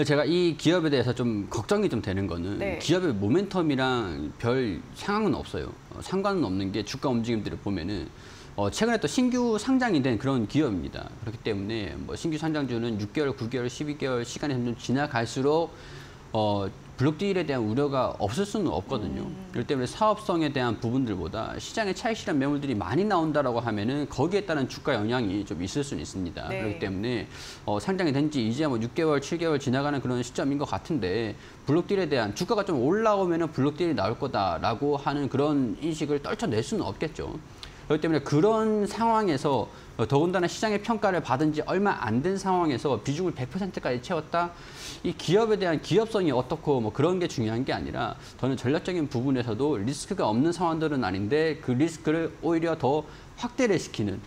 제가 이 기업에 대해서 좀 걱정이 좀 되는 거는 네. 기업의 모멘텀이랑 별 상황은 없어요. 상관은 없는 게 주가 움직임들을 보면은 최근에 또 신규 상장이 된 그런 기업입니다. 그렇기 때문에 뭐 신규 상장주는 6개월, 9개월, 12개월 시간이 점점 지나갈수록 블록딜에 대한 우려가 없을 수는 없거든요. 그렇기 때문에 사업성에 대한 부분들보다 시장에 차익 실현 매물들이 많이 나온다라고 하면은 거기에 따른 주가 영향이 좀 있을 수는 있습니다. 네. 그렇기 때문에 상장이 된 지 이제 뭐 6개월, 7개월 지나가는 그런 시점인 것 같은데 블록딜에 대한 주가가 좀 올라오면은 블록딜이 나올 거다라고 하는 그런 인식을 떨쳐낼 수는 없겠죠. 그렇기 때문에 그런 상황에서 더군다나 시장의 평가를 받은 지 얼마 안 된 상황에서 비중을 100%까지 채웠다. 이 기업에 대한 기업성이 어떻고 뭐 그런 게 중요한 게 아니라 저는 전략적인 부분에서도 리스크가 없는 상황들은 아닌데 그 리스크를 오히려 더 확대를 시키는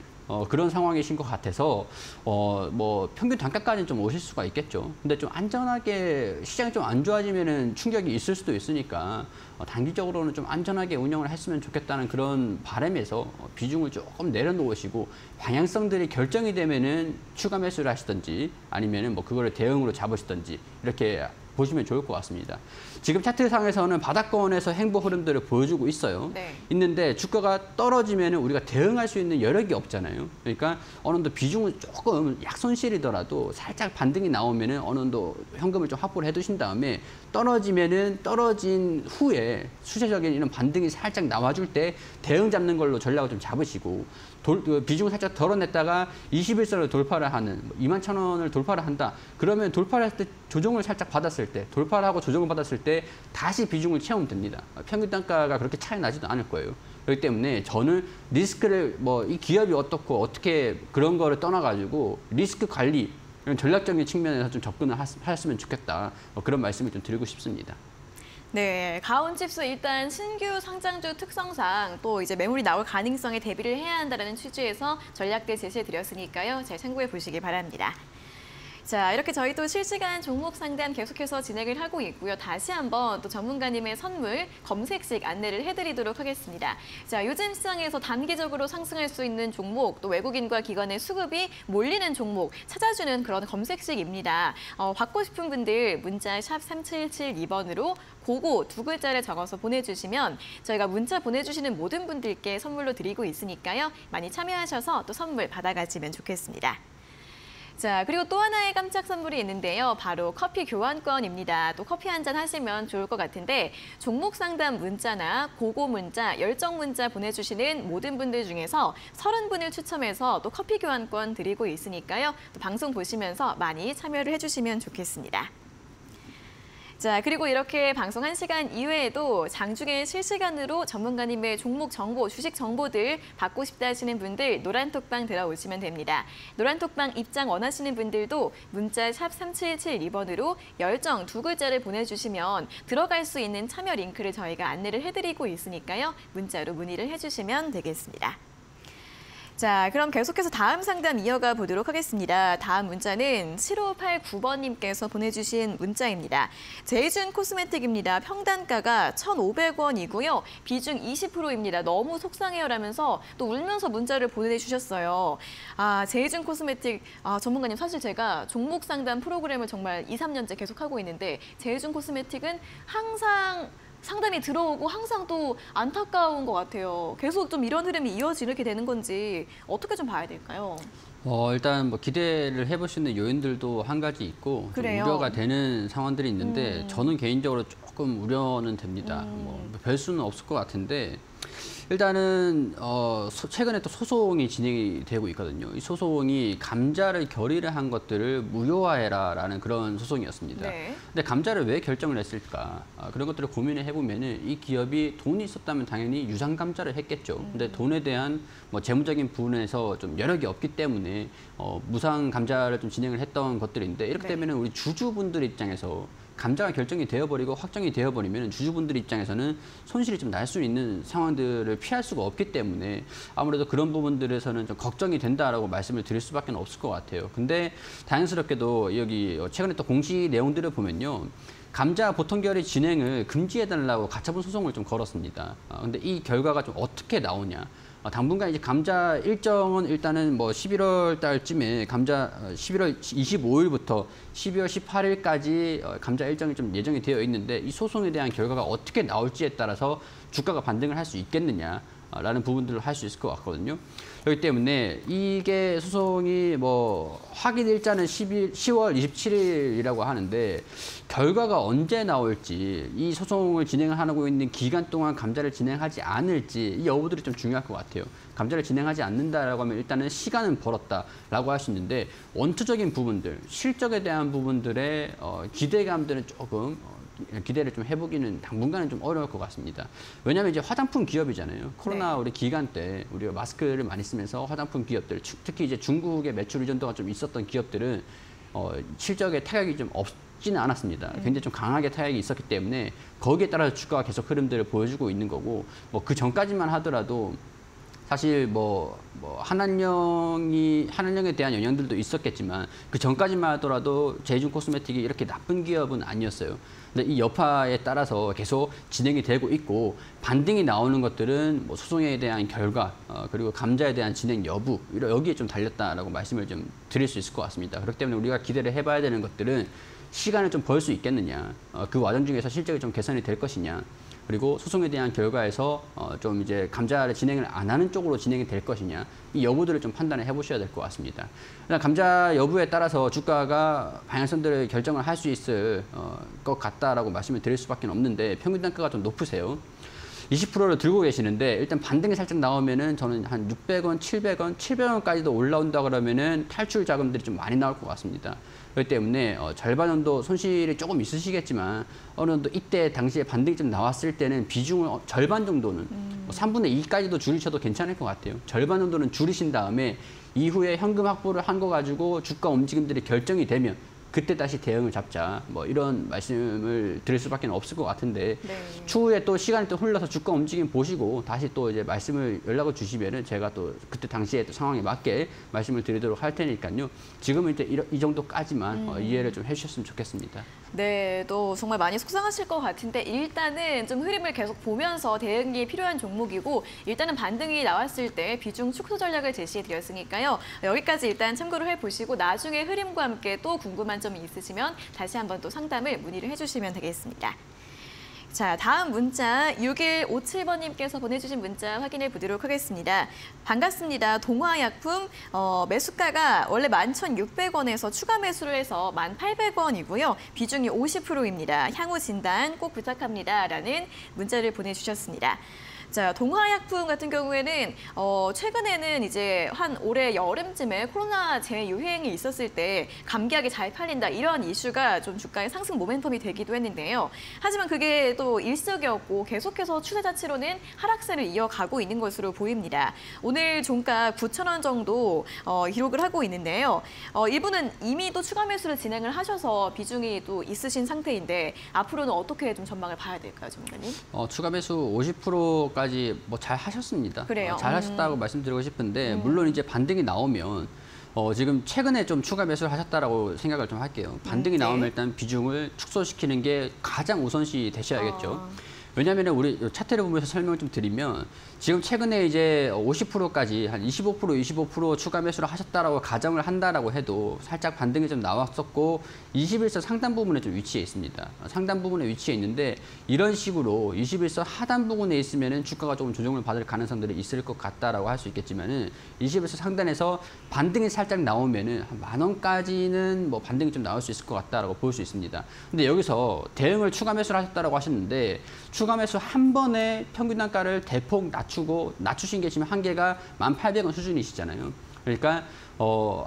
그런 상황이신 것 같아서 뭐 평균 단가까지는 좀 오실 수가 있겠죠. 근데 좀 안전하게 시장이 좀 안 좋아지면은 충격이 있을 수도 있으니까 단기적으로는 좀 안전하게 운영을 했으면 좋겠다는 그런 바람에서 비중을 조금 내려놓으시고 방향성들이 결정이 되면은 추가 매수를 하시든지 아니면은 뭐 그거를 대응으로 잡으시든지 이렇게 보시면 좋을 것 같습니다. 지금 차트상에서는 바닥권에서 행보 흐름들을 보여주고 있어요. 네. 있는데 주가가 떨어지면 우리가 대응할 수 있는 여력이 없잖아요. 그러니까 어느 정도 비중은 조금 약손실이더라도 살짝 반등이 나오면 어느 정도 현금을 좀 확보를 해두신 다음에 떨어지면 떨어진 후에 수세적인 이런 반등이 살짝 나와줄 때 대응 잡는 걸로 전략을 좀 잡으시고 비중을 살짝 덜어냈다가 21선을 돌파를 하는 21,000원을 돌파를 한다. 그러면 돌파를 할 때 조정을 살짝 받았을 때 돌파를 하고 조정을 받았을 때 다시 비중을 채우면 됩니다. 평균 단가가 그렇게 차이 나지도 않을 거예요. 그렇기 때문에 저는 리스크를 뭐 이 기업이 어떻고 어떻게 그런 거를 떠나가지고 리스크 관리 이런 전략적인 측면에서 좀 접근을 하셨으면 좋겠다. 그런 말씀을 좀 드리고 싶습니다. 네, 가온칩스 일단 신규 상장주 특성상 또 이제 매물이 나올 가능성에 대비를 해야 한다는 취지에서 전략들 제시해드렸으니까요. 잘 참고해 보시기 바랍니다. 자, 이렇게 저희 또 실시간 종목 상담 계속해서 진행을 하고 있고요. 다시 한번 또 전문가님의 선물 검색식 안내를 해드리도록 하겠습니다. 자, 요즘 시장에서 단기적으로 상승할 수 있는 종목, 또 외국인과 기관의 수급이 몰리는 종목 찾아주는 그런 검색식입니다. 받고 싶은 분들 문자 샵 3772번으로 고고 두 글자를 적어서 보내주시면 저희가 문자 보내주시는 모든 분들께 선물로 드리고 있으니까요. 많이 참여하셔서 또 선물 받아가시면 좋겠습니다. 자, 그리고 또 하나의 깜짝 선물이 있는데요. 바로 커피 교환권입니다. 또 커피 한잔 하시면 좋을 것 같은데 종목 상담 문자나 고고 문자, 열정 문자 보내주시는 모든 분들 중에서 30분을 추첨해서 또 커피 교환권 드리고 있으니까요. 또 방송 보시면서 많이 참여를 해주시면 좋겠습니다. 자, 그리고 이렇게 방송 1시간 이외에도 장중에 실시간으로 전문가님의 종목 정보, 주식 정보들 받고 싶다 하시는 분들 노란톡방 들어오시면 됩니다. 노란톡방 입장 원하시는 분들도 문자 샵 3772번으로 열정 두 글자를 보내주시면 들어갈 수 있는 참여 링크를 저희가 안내를 해드리고 있으니까요. 문자로 문의를 해주시면 되겠습니다. 자, 그럼 계속해서 다음 상담 이어가 보도록 하겠습니다. 다음 문자는 7589번님께서 보내주신 문자입니다. 제이준코스메틱입니다. 평단가가 1,500원이고요. 비중 20%입니다. 너무 속상해요 라면서 또 울면서 문자를 보내주셨어요. 아, 제이준코스메틱 전문가님, 사실 제가 종목 상담 프로그램을 정말 2, 3년째 계속하고 있는데 제이준코스메틱은 항상 상담이 들어오고 항상 또 안타까운 것 같아요. 계속 좀 이런 흐름이 이어지게 되는 건지 어떻게 좀 봐야 될까요? 일단 뭐 기대를 해볼 수 있는 요인들도 한 가지 있고 좀 우려가 되는 상황들이 있는데 저는 개인적으로 조금 우려는 됩니다. 뭐 별 수는 없을 것 같은데 일단은 최근에 또 소송이 진행이 되고 있거든요. 이 소송이 감자를 결의를 한 것들을 무효화해라라는 그런 소송이었습니다. 네. 근데 감자를 왜 결정을 했을까? 그런 것들을 고민을 해보면은 이 기업이 돈이 있었다면 당연히 유상 감자를 했겠죠. 근데 돈에 대한 뭐 재무적인 부분에서 좀 여력이 없기 때문에 무상 감자를 좀 진행을 했던 것들인데 이렇게 되면은 우리 주주분들 입장에서 감자가 결정이 되어버리고 확정이 되어버리면 주주분들 입장에서는 손실이 좀 날 수 있는 상황들을 피할 수가 없기 때문에 아무래도 그런 부분들에서는 좀 걱정이 된다라고 말씀을 드릴 수밖에 없을 것 같아요. 근데 다행스럽게도 여기 최근에 또 공시 내용들을 보면요. 감자 보통 결의 진행을 금지해달라고 가처분 소송을 좀 걸었습니다. 근데 이 결과가 좀 어떻게 나오냐. 당분간 이제 감자 일정은 일단은 뭐 11월 달쯤에 감자 11월 25일부터 12월 18일까지 감자 일정이 좀 예정이 되어 있는데 이 소송에 대한 결과가 어떻게 나올지에 따라서 주가가 반등을 할 수 있겠느냐라는 부분들을 할 수 있을 것 같거든요. 그렇기 때문에 이게 소송이 뭐 확인 일자는 10월 27일이라고 하는데 결과가 언제 나올지 이 소송을 진행하고 있는 기간 동안 감자를 진행하지 않을지 이 여부들이 좀 중요할 것 같아요. 감자를 진행하지 않는다라고 하면 일단은 시간은 벌었다라고 할 수 있는데 원투적인 부분들, 실적에 대한 부분들의 기대감들은 조금 기대를 좀 해보기는 당분간은 좀 어려울 것 같습니다. 왜냐하면 이제 화장품 기업이잖아요. 코로나 우리 기간 때 우리가 마스크를 많이 쓰면서 화장품 기업들, 특히 이제 중국의 매출 의존도가 좀 있었던 기업들은 실적에 타격이 좀 없지는 않았습니다. 굉장히 좀 강하게 타격이 있었기 때문에 거기에 따라서 주가가 계속 흐름들을 보여주고 있는 거고 뭐 그 전까지만 하더라도 사실 한한령에 대한 영향들도 있었겠지만 그 전까지만 하더라도 제이준코스메틱이 이렇게 나쁜 기업은 아니었어요. 근데 이 여파에 따라서 계속 진행이 되고 있고 반등이 나오는 것들은 뭐 소송에 대한 결과 그리고 감자에 대한 진행 여부 여기에 좀 달렸다라고 말씀을 좀 드릴 수 있을 것 같습니다. 그렇기 때문에 우리가 기대를 해봐야 되는 것들은 시간을 좀 벌 수 있겠느냐, 그 와중 중에서 실적이 좀 개선이 될 것이냐. 그리고 소송에 대한 결과에서 좀 이제 감자를 진행을 안 하는 쪽으로 진행이 될 것이냐, 이 여부들을 좀 판단을 해보셔야 될 것 같습니다. 감자 여부에 따라서 주가가 방향성들을 결정을 할 수 있을 것 같다라고 말씀을 드릴 수밖에 없는데 평균 단가가 좀 높으세요. 20%를 들고 계시는데 일단 반등이 살짝 나오면은 저는 한 600원, 700원, 700원까지도 올라온다 그러면은 탈출 자금들이 좀 많이 나올 것 같습니다. 그렇기 때문에 절반 정도 손실이 조금 있으시겠지만 어느 정도 이때 당시에 반등이 좀 나왔을 때는 비중을 절반 정도는 3분의 2까지도 줄이셔도 괜찮을 것 같아요. 절반 정도는 줄이신 다음에 이후에 현금 확보를 한 거 가지고 주가 움직임들이 결정이 되면 그때 다시 대응을 잡자, 뭐 이런 말씀을 드릴 수밖에 없을 것 같은데 네. 추후에 또 시간이 또 흘러서 주가 움직임 보시고 다시 또 이제 말씀을 연락을 주시면은 제가 또 그때 당시에 또 상황에 맞게 말씀을 드리도록 할 테니까요. 지금은 이제 이 정도까지만 이해를 좀 해주셨으면 좋겠습니다. 네, 또 정말 많이 속상하실 것 같은데 일단은 좀 흐름을 계속 보면서 대응이 필요한 종목이고 일단은 반등이 나왔을 때 비중 축소 전략을 제시해드렸으니까요. 여기까지 일단 참고를 해보시고 나중에 흐름과 함께 또 궁금한 점이 있으시면 다시 한번 또 상담을 문의를 해주시면 되겠습니다. 자, 다음 문자 6157번님께서 보내주신 문자 확인해 보도록 하겠습니다. 반갑습니다. 동화약품 매수가가 원래 11,600원에서 추가 매수를 해서 1,800원이고요. 비중이 50%입니다. 향후 진단 꼭 부탁합니다. 라는 문자를 보내주셨습니다. 자, 동화약품 같은 경우에는 최근에는 이제 한 올해 여름쯤에 코로나 재유행이 있었을 때 감기약이 잘 팔린다 이런 이슈가 좀 주가의 상승 모멘텀이 되기도 했는데요. 하지만 그게 또 일시적이었고 계속해서 추세 자체로는 하락세를 이어가고 있는 것으로 보입니다. 오늘 종가 9,000원 정도 기록을 하고 있는데요. 일부는 이미 또 추가 매수를 진행을 하셔서 비중이 또 있으신 상태인데 앞으로는 어떻게 좀 전망을 봐야 될까요, 전문가님? 추가 매수 50%까지 뭐 잘 하셨습니다. 그래요. 잘 하셨다고 말씀드리고 싶은데 물론 이제 반등이 나오면 지금 최근에 좀 추가 매수를 하셨다라고 생각을 좀 할게요. 반등이 나오면 일단 비중을 축소시키는 게 가장 우선시 되셔야겠죠. 왜냐하면 우리 차트를 보면서 설명을 좀 드리면 지금 최근에 이제 50%까지 한 25%, 25% 추가 매수를 하셨다라고 가정을 한다라고 해도 살짝 반등이 좀 나왔었고 21선 상단 부분에 좀 위치해 있습니다. 상단 부분에 위치해 있는데 이런 식으로 21선 하단 부분에 있으면은 주가가 조금 조정을 받을 가능성들이 있을 것 같다라고 할 수 있겠지만은 21선 상단에서 반등이 살짝 나오면은 한 10,000원까지는 뭐 반등이 좀 나올 수 있을 것 같다라고 볼 수 있습니다. 근데 여기서 대응을 추가 매수를 하셨다라고 하셨는데 추가 매수 한 번에 평균 단가를 대폭 낮추신 게 지금 한계가 1,800원 수준이시잖아요. 그러니까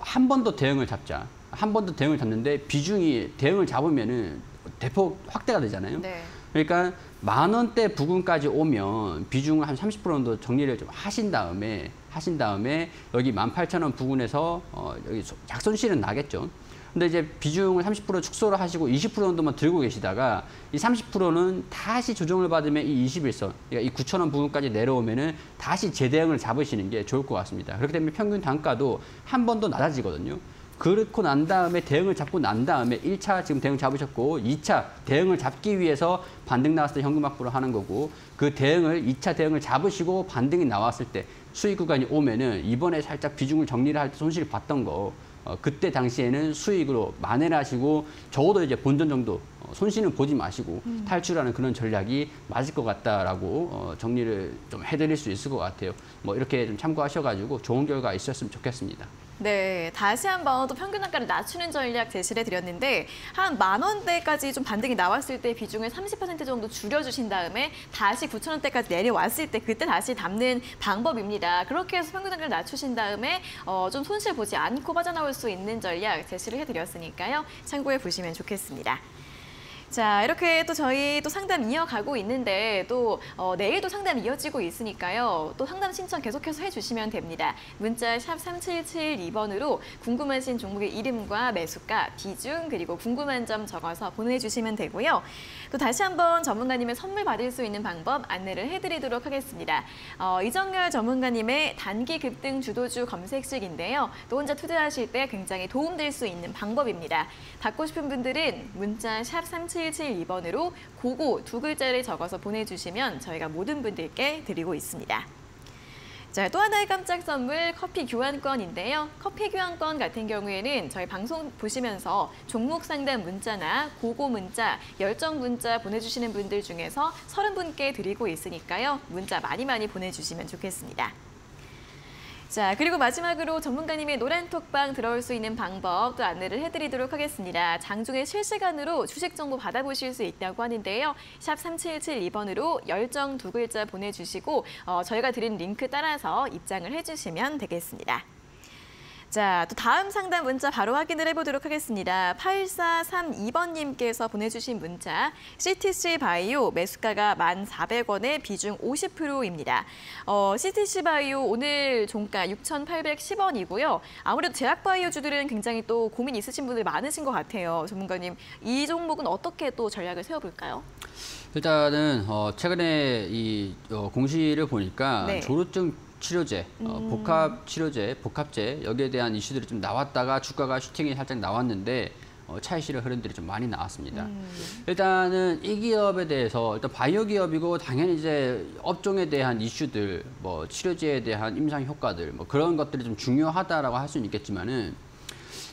한 번 더 대응을 잡자. 한 번 더 대응을 잡는데 비중이 대응을 잡으면은 대폭 확대가 되잖아요. 네. 그러니까 10,000원대 부근까지 오면 비중을 한 30% 정도 정리를 좀 하신 다음에 여기 18,000원 부근에서 여기 약손실은 나겠죠. 근데 이제 비중을 30% 축소를 하시고 20% 정도만 들고 계시다가 이 30%는 다시 조정을 받으면 이 21선, 그러니까 이 9,000원 부분까지 내려오면은 다시 재대응을 잡으시는 게 좋을 것 같습니다. 그렇기 때문에 평균 단가도 한 번 더 낮아지거든요. 그렇고 난 다음에 대응을 잡고 난 다음에 1차 지금 대응 잡으셨고 2차 대응을 잡기 위해서 반등 나왔을 때 현금 확보를 하는 거고 그 대응을 2차 대응을 잡으시고 반등이 나왔을 때 수익 구간이 오면은 이번에 살짝 비중을 정리를 할 때 손실을 봤던 거 그때 당시에는 수익으로 만회를 하시고 적어도 이제 본전 정도 손실은 보지 마시고 탈출하는 그런 전략이 맞을 것 같다라고 정리를 좀 해드릴 수 있을 것 같아요. 뭐 이렇게 좀 참고하셔가지고 좋은 결과 있었으면 좋겠습니다. 네, 다시 한번 또 평균 단가를 낮추는 전략 제시를 해드렸는데 한 10,000원대까지 좀 반등이 나왔을 때 비중을 30% 정도 줄여주신 다음에 다시 9,000원대까지 내려왔을 때 그때 다시 담는 방법입니다. 그렇게 해서 평균 단가를 낮추신 다음에 좀 손실 보지 않고 빠져나올 수 있는 전략 제시를 해드렸으니까요. 참고해 보시면 좋겠습니다. 자, 이렇게 또 저희 또 상담 이어가고 있는데 또 내일도 상담 이어지고 있으니까요. 또 상담 신청 계속해서 해주시면 됩니다. 문자 샵 3772번으로 궁금하신 종목의 이름과 매수가, 비중, 그리고 궁금한 점 적어서 보내주시면 되고요. 또 다시 한번 전문가님의 선물 받을 수 있는 방법 안내를 해드리도록 하겠습니다. 이정열 전문가님의 단기 급등 주도주 검색식인데요. 또 혼자 투자하실 때 굉장히 도움될 수 있는 방법입니다. 받고 싶은 분들은 문자 샵 3772번으로 고고 두 글자를 적어서 보내주시면 저희가 모든 분들께 드리고 있습니다. 자, 또 하나의 깜짝 선물 커피 교환권인데요. 커피 교환권 같은 경우에는 저희 방송 보시면서 종목 상담 문자나 고고 문자, 열정 문자 보내주시는 분들 중에서 30분께 드리고 있으니까요. 문자 많이 보내주시면 좋겠습니다. 자, 그리고 마지막으로 전문가님의 노란 톡방 들어올 수 있는 방법 또 안내를 해드리도록 하겠습니다. 장중에 실시간으로 주식 정보 받아보실 수 있다고 하는데요. 샵 3772번으로 열정 두 글자 보내주시고 저희가 드린 링크 따라서 입장을 해주시면 되겠습니다. 자, 또 다음 상담 문자 바로 확인을 해보도록 하겠습니다. 8432번님께서 보내주신 문자, CTC바이오 매수가가 1,400원에 비중 50%입니다. CTC바이오 오늘 종가 6,810원이고요. 아무래도 제약바이오주들은 굉장히 또 고민 있으신 분들 많으신 것 같아요. 전문가님, 이 종목은 어떻게 또 전략을 세워볼까요? 일단은 최근에 이 공시를 보니까 네. 조루증 치료제, 복합 치료제, 복합제 여기에 대한 이슈들이 좀 나왔다가 주가가 슈팅이 살짝 나왔는데 차익실현 흐름들이 좀 많이 나왔습니다. 일단은 이 기업에 대해서 일단 바이오 기업이고 당연히 이제 업종에 대한 이슈들, 뭐 치료제에 대한 임상 효과들, 뭐 그런 것들이 좀 중요하다라고 할 수는 있겠지만은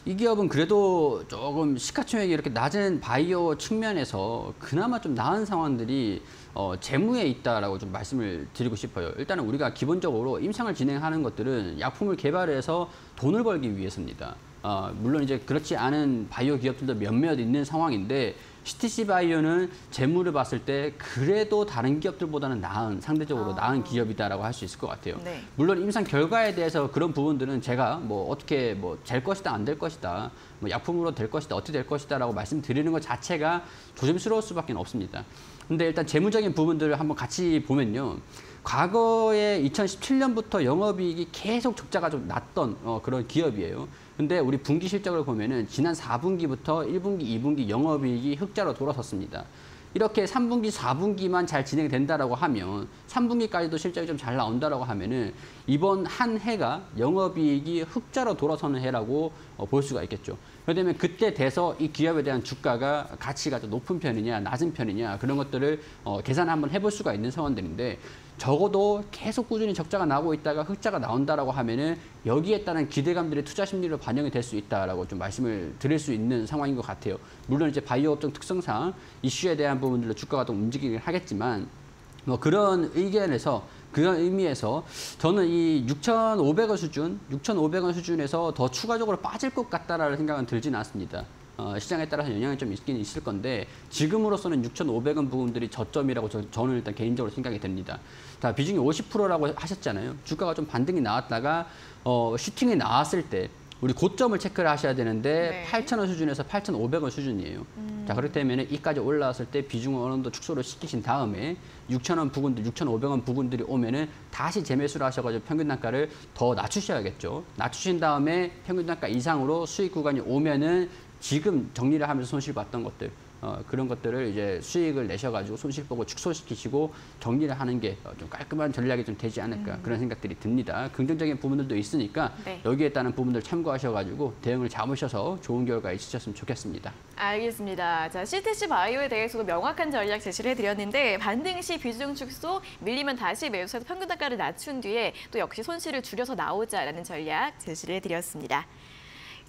이 기업은 그래도 조금 시가총액이 이렇게 낮은 바이오 측면에서 그나마 좀 나은 상황들이 재무에 있다라고 좀 말씀을 드리고 싶어요. 일단은 우리가 기본적으로 임상을 진행하는 것들은 약품을 개발해서 돈을 벌기 위해서입니다. 물론 이제 그렇지 않은 바이오 기업들도 몇몇 있는 상황인데 CTC 바이오는 재무를 봤을 때 그래도 다른 기업들보다는 나은, 상대적으로 나은 기업이다라고 할 수 있을 것 같아요. 네. 물론 임상 결과에 대해서 그런 부분들은 제가 뭐 어떻게 뭐 될 것이다, 안 될 것이다, 뭐 약품으로 될 것이다, 어떻게 될 것이다라고 말씀드리는 것 자체가 조심스러울 수밖에 없습니다. 근데 일단 재무적인 부분들을 한번 같이 보면요. 과거에 2017년부터 영업이익이 계속 적자가 좀 났던 그런 기업이에요. 근데 우리 분기 실적을 보면은 지난 4분기부터 1분기, 2분기 영업이익이 흑자로 돌아섰습니다. 이렇게 3분기, 4분기만 잘 진행된다라고 하면 3분기까지도 실적이 좀 잘 나온다라고 하면은 이번 한 해가 영업이익이 흑자로 돌아서는 해라고 볼 수가 있겠죠. 그러면 그때 돼서 이 기업에 대한 주가가 가치가 좀 높은 편이냐, 낮은 편이냐 그런 것들을 계산을 한번 해볼 수가 있는 상황들인데 적어도 계속 꾸준히 적자가 나고 있다가 흑자가 나온다라고 하면은 여기에 따른 기대감들이 투자 심리로 반영이 될 수 있다라고 좀 말씀을 드릴 수 있는 상황인 것 같아요. 물론 이제 바이오 업종 특성상 이슈에 대한 부분들로 주가가 좀 움직이긴 하겠지만 뭐 그런 의견에서 그런 의미에서 저는 이 6,500원 수준, 6,500원 수준에서 더 추가적으로 빠질 것 같다라는 생각은 들진 않습니다. 시장에 따라서 영향이 좀 있긴 있을 건데 지금으로서는 6,500원 부분들이 저점이라고 저는 일단 개인적으로 생각이 됩니다. 자, 비중이 50%라고 하셨잖아요. 주가가 좀 반등이 나왔다가 슈팅이 나왔을 때 우리 고점을 체크를 하셔야 되는데 네. 8,000원 수준에서 8,500원 수준이에요. 자, 그렇기 때문에 이까지 올라왔을 때 비중을 어느 정도 축소를 시키신 다음에 6,000원 부근들, 6,500원 부근들이 오면은 다시 재매수를 하셔가지고 평균 단가를 더 낮추셔야겠죠. 낮추신 다음에 평균 단가 이상으로 수익 구간이 오면은 지금 정리를 하면서 손실 봤던 것들, 그런 것들을 이제 수익을 내셔가지고 손실 보고 축소시키시고 정리를 하는 게 좀 깔끔한 전략이 좀 되지 않을까 그런 생각들이 듭니다. 긍정적인 부분들도 있으니까 네. 여기에 따른 부분들 참고하셔가지고 대응을 잡으셔서 좋은 결과 있으셨으면 좋겠습니다. 알겠습니다. 자, CTC 바이오에 대해서도 명확한 전략 제시를 해드렸는데 반등 시 비중 축소, 밀리면 다시 매수해서 평균 단가를 낮춘 뒤에 또 역시 손실을 줄여서 나오자라는 전략 제시를 해드렸습니다.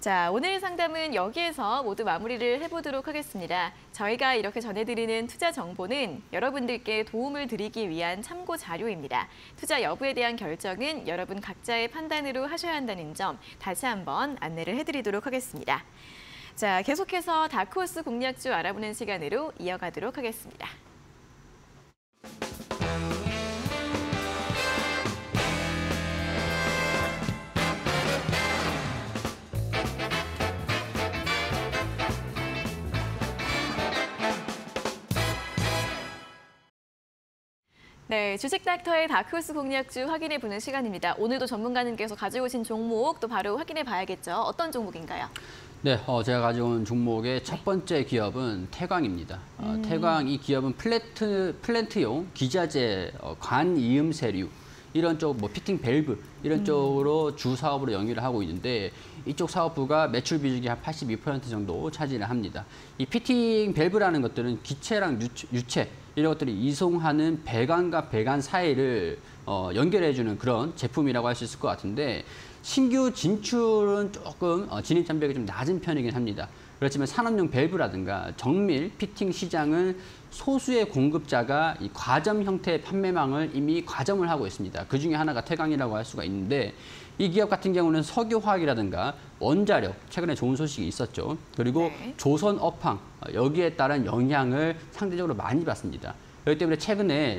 자, 오늘 상담은 여기에서 모두 마무리를 해보도록 하겠습니다. 저희가 이렇게 전해드리는 투자 정보는 여러분들께 도움을 드리기 위한 참고 자료입니다. 투자 여부에 대한 결정은 여러분 각자의 판단으로 하셔야 한다는 점 다시 한번 안내를 해드리도록 하겠습니다. 자, 계속해서 닥터스탁 공략주 알아보는 시간으로 이어가도록 하겠습니다. 네, 주식닥터의 다크호스 공략주 확인해보는 시간입니다. 오늘도 전문가님께서 가지고 오신 종목 또 바로 확인해봐야겠죠. 어떤 종목인가요? 네, 제가 가져온 종목의 첫 번째 기업은 태광입니다. 태광 이 기업은 플랜트용 기자재, 관이음 세류 이런 쪽, 뭐 피팅 밸브 이런 쪽으로 주 사업으로 영위를 하고 있는데 이쪽 사업부가 매출 비중이 한 82% 정도 차지를 합니다. 이 피팅 밸브라는 것들은 기체랑 유체 이런 것들이 이송하는 배관과 배관 사이를 연결해주는 그런 제품이라고 할 수 있을 것 같은데 신규 진출은 조금 진입 장벽이 좀 낮은 편이긴 합니다. 그렇지만 산업용 밸브라든가 정밀 피팅 시장은 소수의 공급자가 이 과점 형태의 판매망을 이미 과점을 하고 있습니다. 그중에 하나가 태광이라고 할 수가 있는데 이 기업 같은 경우는 석유화학이라든가 원자력, 최근에 좋은 소식이 있었죠. 그리고 네. 조선업황, 여기에 따른 영향을 상대적으로 많이 받습니다. 그렇기 때문에 최근에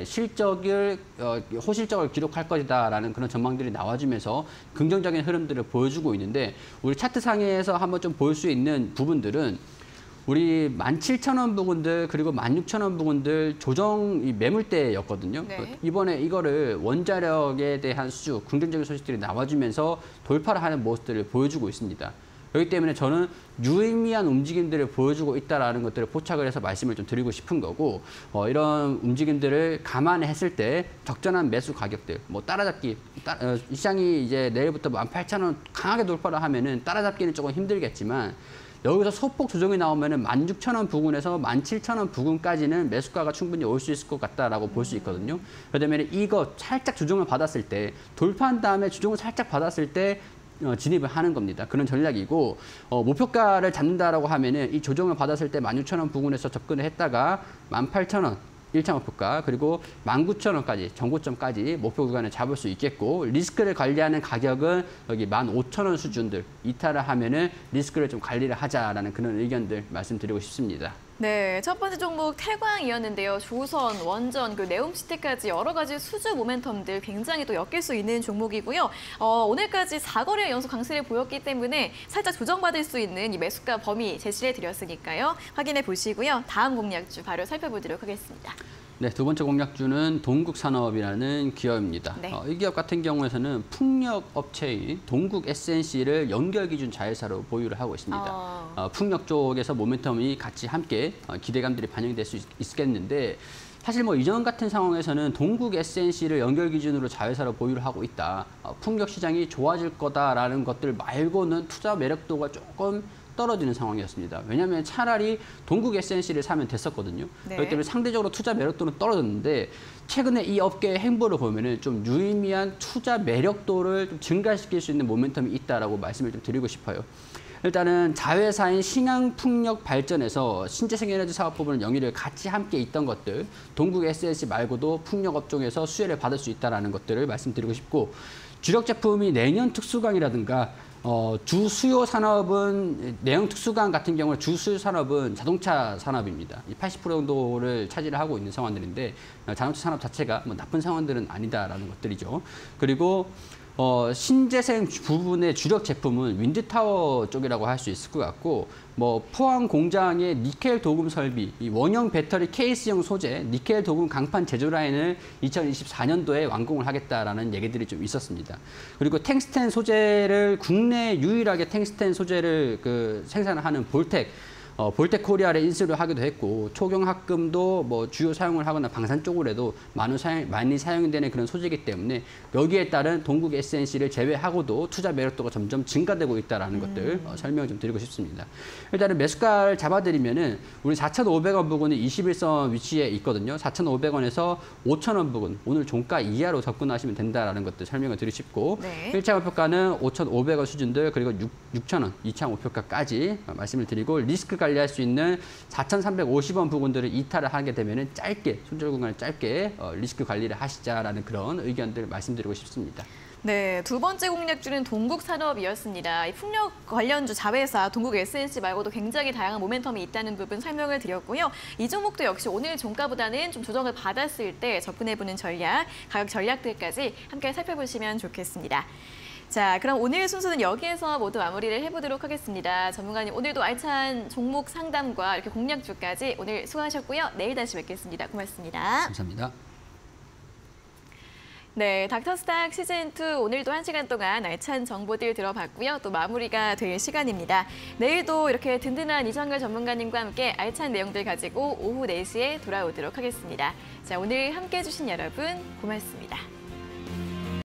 호실적을 기록할 것이다라는 그런 전망들이 나와주면서 긍정적인 흐름들을 보여주고 있는데 우리 차트 상에서 한번 좀 볼 수 있는 부분들은 우리 17,000원 부근들 그리고 16,000원 부근들 조정 매물대였거든요. 네. 이번에 이거를 원자력에 대한 수주, 긍정적인 소식들이 나와주면서 돌파를 하는 모습들을 보여주고 있습니다. 그렇기 때문에 저는 유의미한 움직임들을 보여주고 있다는 것들을 포착을 해서 말씀을 좀 드리고 싶은 거고 이런 움직임들을 감안했을 때 적절한 매수 가격들, 뭐 따라잡기, 시장이 이제 내일부터 18,000원 강하게 돌파를 하면은 따라잡기는 조금 힘들겠지만 여기서 소폭 조정이 나오면은 16,000원 부근에서 17,000원 부근까지는 매수가가 충분히 올 수 있을 것 같다라고 볼 수 있거든요. 그다음에 이거 살짝 조정을 받았을 때 돌파한 다음에 조정을 살짝 받았을 때 진입을 하는 겁니다. 그런 전략이고 목표가를 잡는다라고 하면은 이 조정을 받았을 때 16,000원 부근에서 접근을 했다가 18,000원 1차 목표가 그리고 19,000원까지 전고점까지 목표 구간을 잡을 수 있겠고 리스크를 관리하는 가격은 여기 15,000원 수준들 이탈을 하면은 리스크를 좀 관리를 하자라는 그런 의견들 말씀드리고 싶습니다. 네, 첫 번째 종목 태광이었는데요. 조선, 원전, 네옴시티까지 여러 가지 수주 모멘텀들 굉장히 또 엮일 수 있는 종목이고요. 오늘까지 4거래 연속 강세를 보였기 때문에 살짝 조정받을 수 있는 이 매수가 범위 제시해드렸으니까요. 확인해 보시고요. 다음 공략주 바로 살펴보도록 하겠습니다. 네, 두 번째 공략주는 동국산업이라는 기업입니다. 네. 이 기업 같은 경우에는 풍력업체인 동국SNC를 연결기준 자회사로 보유를 하고 있습니다. 풍력 쪽에서 모멘텀이 같이 함께 기대감들이 반영될 수 있겠는데 사실 뭐 이전 같은 상황에서는 동국SNC를 연결 기준으로 자회사로 보유를 하고 있다. 풍력 시장이 좋아질 거다라는 것들 말고는 투자 매력도가 조금 떨어지는 상황이었습니다. 왜냐하면 차라리 동국SNC를 사면 됐었거든요. 네. 그렇기 때문에 상대적으로 투자 매력도는 떨어졌는데 최근에 이 업계의 행보를 보면은 좀 유의미한 투자 매력도를 좀 증가시킬 수 있는 모멘텀이 있다라고 말씀을 좀 드리고 싶어요. 일단은 자회사인 신양풍력발전에서 신재생에너지 사업 부분을 영위를 같이 함께 있던 것들, 동국SNC 말고도 풍력업종에서 수혜를 받을 수 있다는 것들을 말씀드리고 싶고 주력 제품이 내년 특수강이라든가 주 수요 산업은 내용 특수강 같은 경우는 주 수요 산업은 자동차 산업입니다. 80% 정도를 차지를 하고 있는 상황들인데 자동차 산업 자체가 뭐 나쁜 상황들은 아니다라는 것들이죠. 그리고 신재생 부분의 주력 제품은 윈드타워 쪽이라고 할 수 있을 것 같고 뭐 포항 공장의 니켈 도금 설비, 이 원형 배터리 케이스형 소재, 니켈 도금 강판 제조 라인을 2024년도에 완공을 하겠다라는 얘기들이 좀 있었습니다. 그리고 탱스텐 소재를 국내 유일하게 탱스텐 소재를 생산하는 볼텍. 볼텍 코리아를 인수를 하기도 했고 초경합금도 뭐 주요 사용을 하거나 방산 쪽으로도 많이 사용되는 그런 소재이기 때문에 여기에 따른 동국 SNC를 제외하고도 투자 매력도가 점점 증가되고 있다는 것들 설명을 좀 드리고 싶습니다. 일단은 매수가를 잡아드리면은 우리 4,500원 부근이 21선 위치에 있거든요. 4,500원에서 5,000원 부근 오늘 종가 이하로 접근하시면 된다라는 것들 설명을 드리고 싶고 네. 1차 목표가는 5,500원 수준들 그리고 6,000원 2차 목표가까지 말씀을 드리고 리스크가 관리할 수 있는 4,350원 부근들을 이탈을 하게 되면은 짧게 손절 구간을 짧게 리스크 관리를 하시자라는 그런 의견들 말씀드리고 싶습니다. 네, 두 번째 공략주는 동국산업이었습니다. 이 풍력 관련주 자회사 동국SNC 말고도 굉장히 다양한 모멘텀이 있다는 부분 설명을 드렸고요. 이 종목도 역시 오늘 종가보다는 좀 조정을 받았을 때 접근해보는 전략, 가격 전략들까지 함께 살펴보시면 좋겠습니다. 자, 그럼 오늘 순서는 여기에서 모두 마무리를 해보도록 하겠습니다. 전문가님, 오늘도 알찬 종목 상담과 이렇게 공략주까지 오늘 수고하셨고요. 내일 다시 뵙겠습니다. 고맙습니다. 감사합니다. 네, 닥터스탁 시즌2 오늘도 1시간 동안 알찬 정보들 들어봤고요. 또 마무리가 될 시간입니다. 내일도 이렇게 든든한 이정열 전문가님과 함께 알찬 내용들 가지고 오후 4시에 돌아오도록 하겠습니다. 자, 오늘 함께해 주신 여러분 고맙습니다.